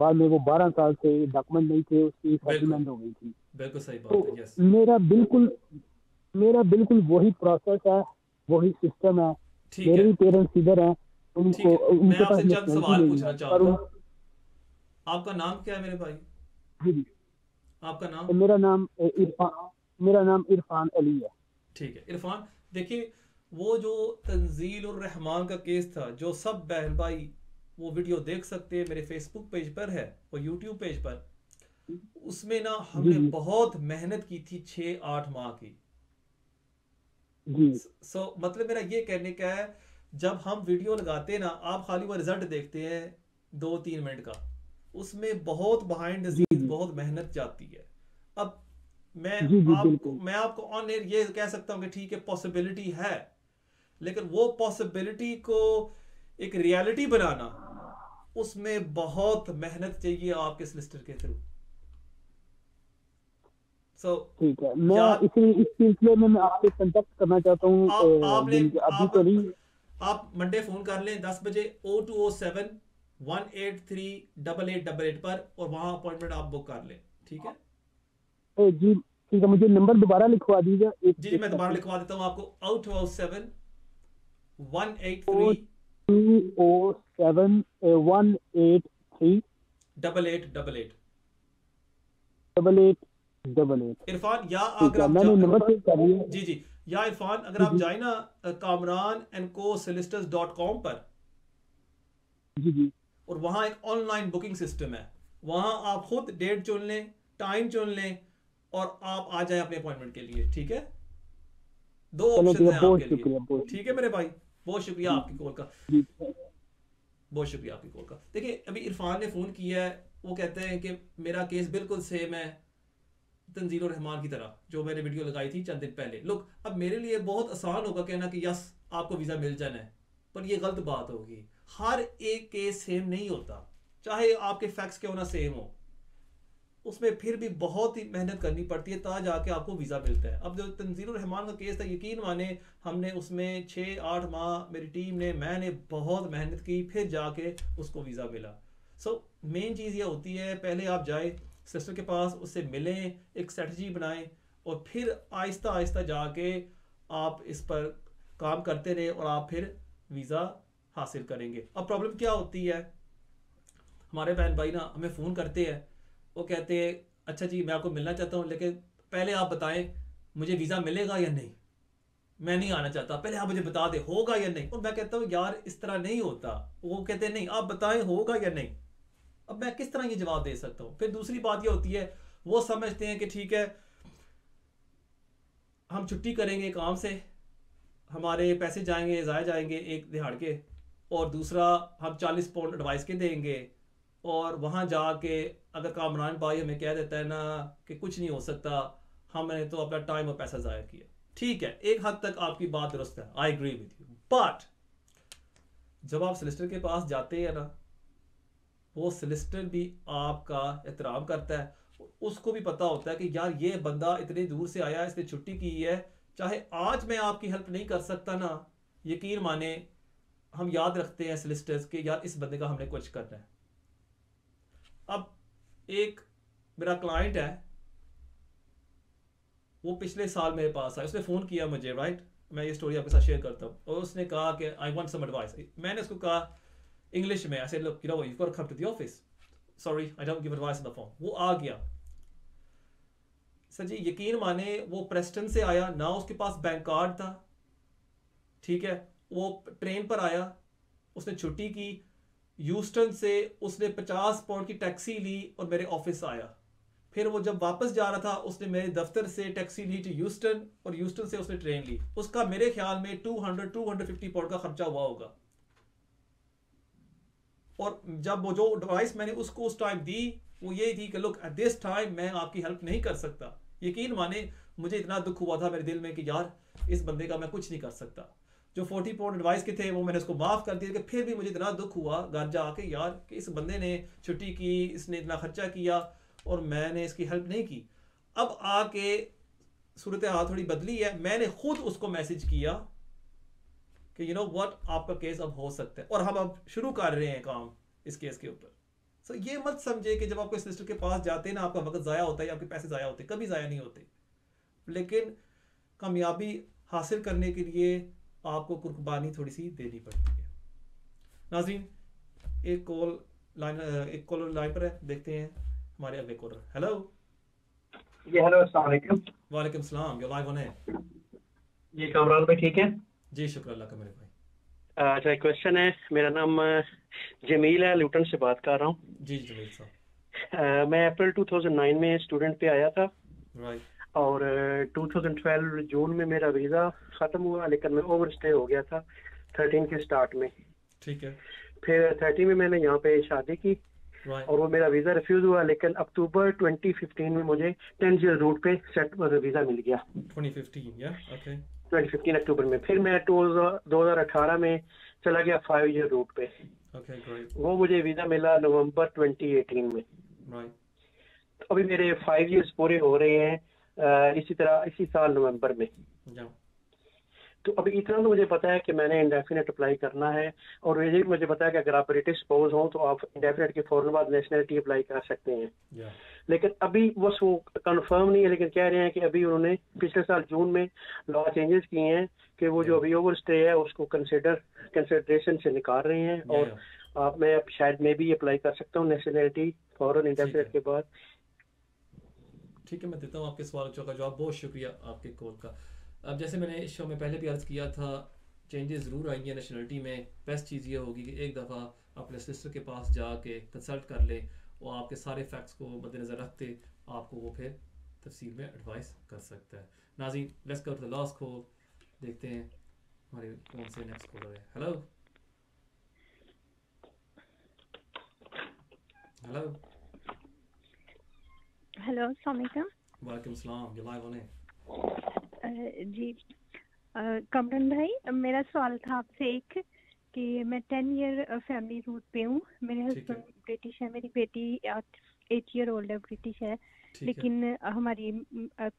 बाद में वो बारह साल से डॉक्यूमेंट नहीं थे, उसकी सेटलमेंट हो गई थी। बिल्कुल सही बात है। यस, मेरा बिल्कुल मेरा बिल्कुल वही प्रोसेस है, वही सिस्टम है। मेरे पेरेंट्स इधर हैं उनको उनके पास चंद सवाल पूछना चाहता हूं। आपका नाम क्या है मेरे भाई? जी आपका नाम? मेरा नाम इरफान, मेरा नाम इरफान अली है। ठीक है इरफान, देखिए वो जो तंजील और रहमान का केस था, जो सब बहन भाई वो वीडियो देख सकते हैं, मेरे फेसबुक पेज पर है और यूट्यूब पेज पर, उसमें ना हमने बहुत मेहनत की थी छः आठ माह की। सो so, मतलब मेरा ये कहने का है, जब हम वीडियो लगाते हैं ना, आप खाली वो रिजल्ट देखते हैं दो तीन मिनट का, उसमें बहुत बिहाइंड डिजीज बहुत मेहनत जाती है। अब मैं आपको मैं आपको ऑन एयर ये कह सकता हूँ कि ठीक है पॉसिबिलिटी है, लेकिन वो पॉसिबिलिटी को एक रियलिटी बनाना, उसमें बहुत मेहनत चाहिए आपके सिस्टर के थ्रू। So, ठीक है, मैं इसलिए इस सिलसिले में मैं आपसे कांटेक्ट करना चाहता हूँ। आप, आपने अभी तो नहीं, आप मंडे फोन कर लें दस बजे O two O seven one eight three double eight double eight पर, और वहाँ अपॉइंटमेंट आप बुक कर लें। ठीक है ए, जी ठीक है, मुझे नंबर दोबारा लिखवा दीजिए। जी जी मैं दोबारा लिखवा देता हूँ आपको, O two O seven one eight three double eight double eight double eight double eight. Irfan या अगर आप मैंने जी जी या इरफान अगर जी, आप जाए ना Kamran and co solicitors dot com पर, जी जी, और वहाँ एक ऑनलाइन बुकिंग सिस्टम है, वहाँ आप खुद डेट चुन लें, टाइम चुन लें, और आप आ जाए अपने अपॉइंटमेंट के लिए। ठीक है, दो ऑप्शन है आपके लिए। ठीक है मेरे भाई, बहुत शुक्रिया आपकी कॉल का, बहुत शुक्रिया आपकी कॉल का। देखिए अभी इरफान ने फोन किया है, वो कहते हैं कि मेरा केस बिल्कुल सेम है तंजील रहमान की तरह, जो मैंने वीडियो लगाई थी चंद दिन पहले। लुक, अब मेरे लिए बहुत आसान होगा कहना कि यस आपको वीज़ा मिल जाना है, पर ये गलत बात होगी। हर एक केस सेम नहीं होता, चाहे आपके फैक्ट्स क्यों ना सेम हो, उसमें फिर भी बहुत ही मेहनत करनी पड़ती है ता जाके आपको वीज़ा मिलता है। अब जो तंजील रहमान का केस था, यकीन माने हमने उसमें छः आठ माह मेरी टीम ने मैंने बहुत मेहनत की, फिर जाके उसको वीज़ा मिला। सो मेन चीज़ यह होती है, पहले आप जाए सिस्टर के पास, उससे मिलें, एक स्ट्रेटजी बनाएं, और फिर आहिस्ता आहिस्ता जाके आप इस पर काम करते रहें और आप फिर वीज़ा हासिल करेंगे। अब प्रॉब्लम क्या होती है, हमारे बहन भाई ना हमें फ़ोन करते हैं, वो कहते हैं अच्छा जी मैं आपको मिलना चाहता हूँ, लेकिन पहले आप बताएं मुझे वीज़ा मिलेगा या नहीं, मैं नहीं आना चाहता, पहले आप मुझे बता दें होगा या नहीं। और मैं कहता हूँ यार इस तरह नहीं होता। वो कहते हैं नहीं आप बताएं होगा या नहीं। अब मैं किस तरह ये जवाब दे सकता हूँ। फिर दूसरी बात ये होती है, वो समझते हैं कि ठीक है हम छुट्टी करेंगे काम से, हमारे पैसे जाएंगे ज़ाया जाएंगे एक दिहाड़ के, और दूसरा हम चालीस पाउंड एडवाइस के देंगे, और वहाँ जाके अगर कामरान भाई हमें कह देता है ना कि कुछ नहीं हो सकता, हमने तो अपना टाइम और पैसा ज़ाया किया। ठीक है, एक हद तक आपकी बात दुरुस्त है, I agree with you, but जब आप सोलिसिटर के पास जाते हैं ना, वो सोलिसिटर भी आपका एहतराम करता है, उसको भी पता होता है कि यार ये बंदा इतने दूर से आया, इसने छुट्टी की है, चाहे आज मैं आपकी हेल्प नहीं कर सकता ना, यकीन माने हम याद रखते हैं सोलिसिटर्स के यार इस बंदे का हमने कुछ करना है। अब एक मेरा क्लाइंट है, वो पिछले साल मेरे पास आया, उसने फ़ोन किया मुझे, राइट, मैं ये स्टोरी आपके साथ शेयर करता हूँ, और उसने कहा कि आई वॉन्ट सम एडवाइस। मैंने उसको कहा इंग्लिश में, I said look you know you got to come to the office, sorry I don't give advice on the phone. वो आ गया सर जी, यकीन माने वो प्रेस्टन से आया, ना उसके पास बैंक कार्ड था, ठीक है, वो ट्रेन पर आया, उसने छुट्टी की, ह्यूस्टन से उसने पचास पाउंड की टैक्सी ली और मेरे ऑफिस आया। फिर वो जब वापस जा रहा था, उसने मेरे दफ्तर से टैक्सी ली टू ह्यूस्टन, और ह्यूस्टन से उसने ट्रेन ली। उसका मेरे ख्याल में two hundred two hundred fifty pound का खर्चा हुआ होगा। और जब वो जो एडवाइस मैंने उसको उस टाइम दी, वो यही थी कि लुक एट दिस टाइम मैं आपकी हेल्प नहीं कर सकता। यकीन माने मुझे इतना दुख हुआ था मेरे दिल में कि यार इस बंदे का मैं कुछ नहीं कर सकता। जो चालीस पाउंड एडवाइस के थे वो मैंने उसको माफ़ कर दिया, कि फिर भी मुझे इतना दुख हुआ घर जा के यार कि इस बंदे ने छुट्टी की, इसने इतना खर्चा किया और मैंने इसकी हेल्प नहीं की। अब आके सूरत हाल थोड़ी बदली है, मैंने खुद उसको मैसेज किया कि यू नो व्हाट आपका केस अब हो सकता है, और हम अब शुरू कर रहे हैं काम इस केस के ऊपर। सो so, ये मत समझे कि जब आपको सिस्टर के पास जाते हैं ना आपका वक्त ज़ाया होता है या आपके पैसे ज़ाया होते हैं, कभी ज़ाया नहीं होते। लेकिन कामयाबी हासिल करने के लिए आपको कुर्बानी थोड़ी सी देनी पड़ती है। नाज़रीन एक कॉल लाइन एक कॉल लाइन पर है, देखते हैं हमारे अगले कॉलर। हेलो जी, हेलो अस्सलाम वालेकुम। वालेकुम सलाम, ये लाइव ऑन है जी। कामरान भाई ठीक है जी, शुक्र अल्लाह का। मेरे भाई अच्छा एक क्वेश्चन है, मेरा नाम जमील है, लूटन से बात कर रहा हूँ जी। जमील साहब, मैं अप्रैल दो हज़ार नौ में स्टूडेंट पे आया था right. और दो हज़ार बारह जून में मेरा वीज़ा ख़त्म हुआ, लेकिन मैं ओवर स्टे हो गया था तेरह के स्टार्ट में, ठीक है। फिर तेरह में मैंने यहाँ पे शादी की right. और वो मेरा वीज़ा रिफ्यूज़ हुआ, लेकिन अक्टूबर दो हज़ार पंद्रह में मुझे टंजील रोड पे सेट वीज़ा मिल गया दो हज़ार पंद्रह, yeah? okay. दो हज़ार पंद्रह अक्टूबर में। फिर मैं दो हज़ार अठारह में चला गया फाइव ईयर रूट पे, okay, great. वो मुझे वीजा मिला नवंबर दो हज़ार अठारह में right. तो अभी मेरे फाइव ईयर्स पूरे हो रहे हैं इसी तरह इसी साल नवंबर में yeah. तो अभी इतना तो मुझे पता है कि मैंने इंडेफिनेट अप्लाई करना है, और ये मुझे पता है कि अगर आप ब्रिटिश स्पाउस हो तो आप इंडेफिनेट के फौरन बाद नेशनलिटी अप्लाई कर सकते हैं yeah. लेकिन अभी बस वो कंफर्म नहीं है, लेकिन कह रहे हैं कि अभी उन्होंने पिछले साल जून में लॉ चेंजेस किए हैं कि वो yeah. जो अभी ओवर स्टे है उसको कंसिडर कंसिडरेशन से निकाल रहे हैं yeah. और आप मैं शायद मैं भी अप्लाई कर सकता हूँ नेशनलिटी फौरन इंडेफिनेट के बाद, ठीक है। मैं देता हूँ आपके सवाल का जवाब, बहुत शुक्रिया आपके कॉल का। अब जैसे मैंने इस शो में पहले भी अर्ज़ किया था, चेंजेस ज़रूर आएंगे नेशनलिटी में, बेस्ट चीज़ ये होगी कि एक दफ़ा अपने सिस्टर के पास जाके कंसल्ट कर ले और आपके सारे फैक्ट्स को मद्देनज़र रखते आपको वो फिर तफसील में एडवाइस कर सकता है। नाज़रीन let's go to the last call, देखते हैं हमारे कौन से नेक्स्ट कॉलर है। हेलो हेलो हेलो अस्सलाम वालेकुम। वालेकुम सलाम, ये लाइव होने जी। कमरान भाई, मेरा सवाल था आपसे एक कि मैं टेन ईयर फैमिली रूट पे हूँ, मेरे हस्बैंड ब्रिटिश है, मेरी बेटी एट ईयर ओल्ड है, ब्रिटिश है, लेकिन है। हमारी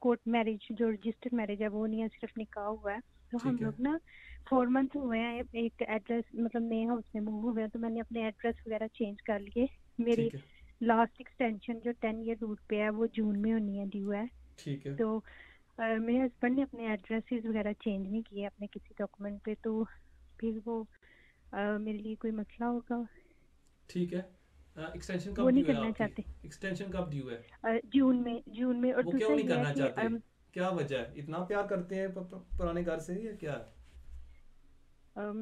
कोर्ट मैरिज जो रजिस्टर्ड मैरिज है वो नहीं है, सिर्फ निकाह हुआ है। तो हम लोग ना फोर मंथ हुए हैं एक एड्रेस मतलब नए हाउस में मूव हुए हैं, तो मैंने अपने एड्रेस वगैरह चेंज कर लिए। मेरी लास्ट एक्सटेंशन जो टेन ईयर रूट पे है वो जून में होनी है ड्यू है, तो Uh, मेरे हस्बैंड ने अपने एड्रेसेस वगैरह चेंज नहीं किए अपने किसी डॉक्यूमेंट पे, तो फिर वो uh, मेरे लिए कोई मसला होगा? ठीक है। एक्सटेंशन कब ड्यू है? एक्सटेंशन कब ड्यू है? जून में। जून में। और वो क्यों नहीं करना चाहते? um, क्या वजह है? इतना प्यार करते हैं पुराने घर से या क्या? um,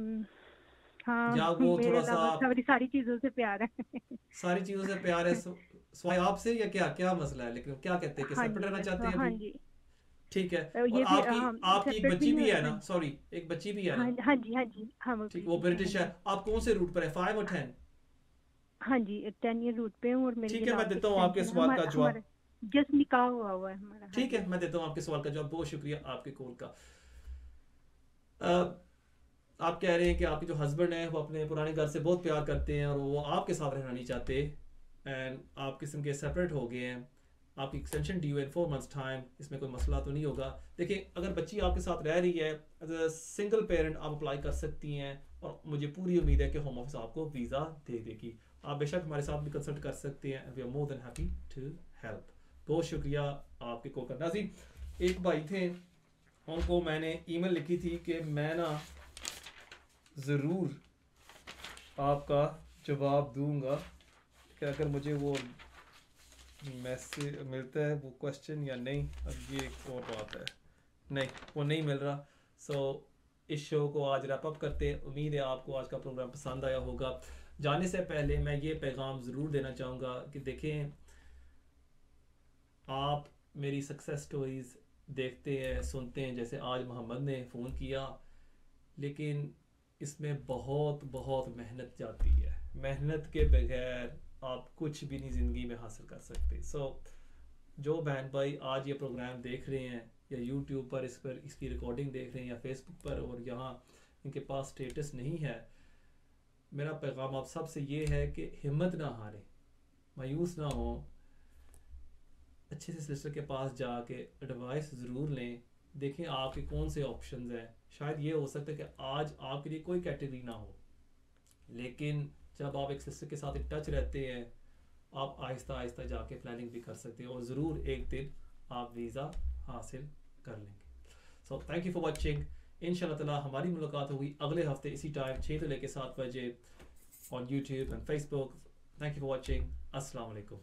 हाँ, या वो थोड़ा सा सारी चीजों से प्यार है सारी चीजों से प्यार है स्वाय आपसे या क्या क्या मसला है? लेकिन क्या कहते हैं कि सेपरेट रहना चाहते हैं, ठीक है। और आपकी हाँ, आपकी एक बच्ची भी है ना, सॉरी एक बच्ची भी है ना? हाँ जी हाँ जी हाँ, ठीक। वो ब्रिटिश है। आप कौन से रूट पर है, फाइव और टेन? हाँ जी टेन ये रूट पे हूँ और मेरी, ठीक है। मैं देता हूँ आपके सवाल का जवाब, जस्ट निकाह हुआ हुआ है हमारा, ठीक है। मैं देता हूँ आपके सवाल का जवाब, बहुत शुक्रिया आपके कॉल का। आप कह रहे हैं कि आपके जो हस्बैंड है वो अपने पुराने घर से बहुत प्यार करते हैं और वो आपके साथ रहना नहीं चाहते एंड आप किस्म के सेपरेट हो गए हैं, आपकी एक्सटेंशन ड्यू है फोर मंथ्स टाइम, इसमें कोई मसला तो नहीं होगा। देखिए अगर बच्ची आपके साथ रह रही है एज अ सिंगल पेरेंट आप अप्लाई कर सकती हैं और मुझे पूरी उम्मीद है कि होम ऑफिस आपको वीज़ा दे देगी। आप बेशक हमारे साथ भी कंसल्ट कर सकते हैं, we are more than happy to help. बहुत शुक्रिया आपके कॉल करना जी। एक भाई थे, उनको मैंने ईमेल लिखी थी कि मैं ना ज़रूर आपका जवाब दूँगा, कि अगर मुझे वो मैसेज मिलता है वो क्वेश्चन या नहीं। अब ये एक और बात है, नहीं वो नहीं मिल रहा। सो so, इस शो को आज रैप अप करते हैं। उम्मीद है आपको आज का प्रोग्राम पसंद आया होगा। जाने से पहले मैं ये पैगाम ज़रूर देना चाहूँगा कि देखें, आप मेरी सक्सेस स्टोरीज़ देखते हैं सुनते हैं, जैसे आज मोहम्मद ने फ़ोन किया, लेकिन इसमें बहुत बहुत मेहनत जाती है। मेहनत के बगैर आप कुछ भी नहीं ज़िंदगी में हासिल कर सकते। सो so, जो बहन भाई आज ये प्रोग्राम देख रहे हैं या यूट्यूब पर इस पर इसकी रिकॉर्डिंग देख रहे हैं या फेसबुक पर, और यहाँ इनके पास स्टेटस नहीं है, मेरा पैगाम आप सब से ये है कि हिम्मत ना हारें, मायूस ना हो, अच्छे से सिस्टर के पास जाके एडवाइस ज़रूर लें। देखें आपके कौन से ऑप्शंस हैं, शायद ये हो सकता है कि आज आपके लिए कोई कैटेगरी ना हो, लेकिन जब आप एक सिस्टर के साथ एक टच रहते हैं आप आहिस्ता आहिस्ता जाके प्लानिंग भी कर सकते हैं और ज़रूर एक दिन आप वीज़ा हासिल कर लेंगे। So thank you for watching. इंशाल्लाह ताला हमारी मुलाकात होगी अगले हफ्ते इसी टाइम छः से लेकर सात बजे। on YouTube and Facebook. Thank you for watching. Assalamu alaikum.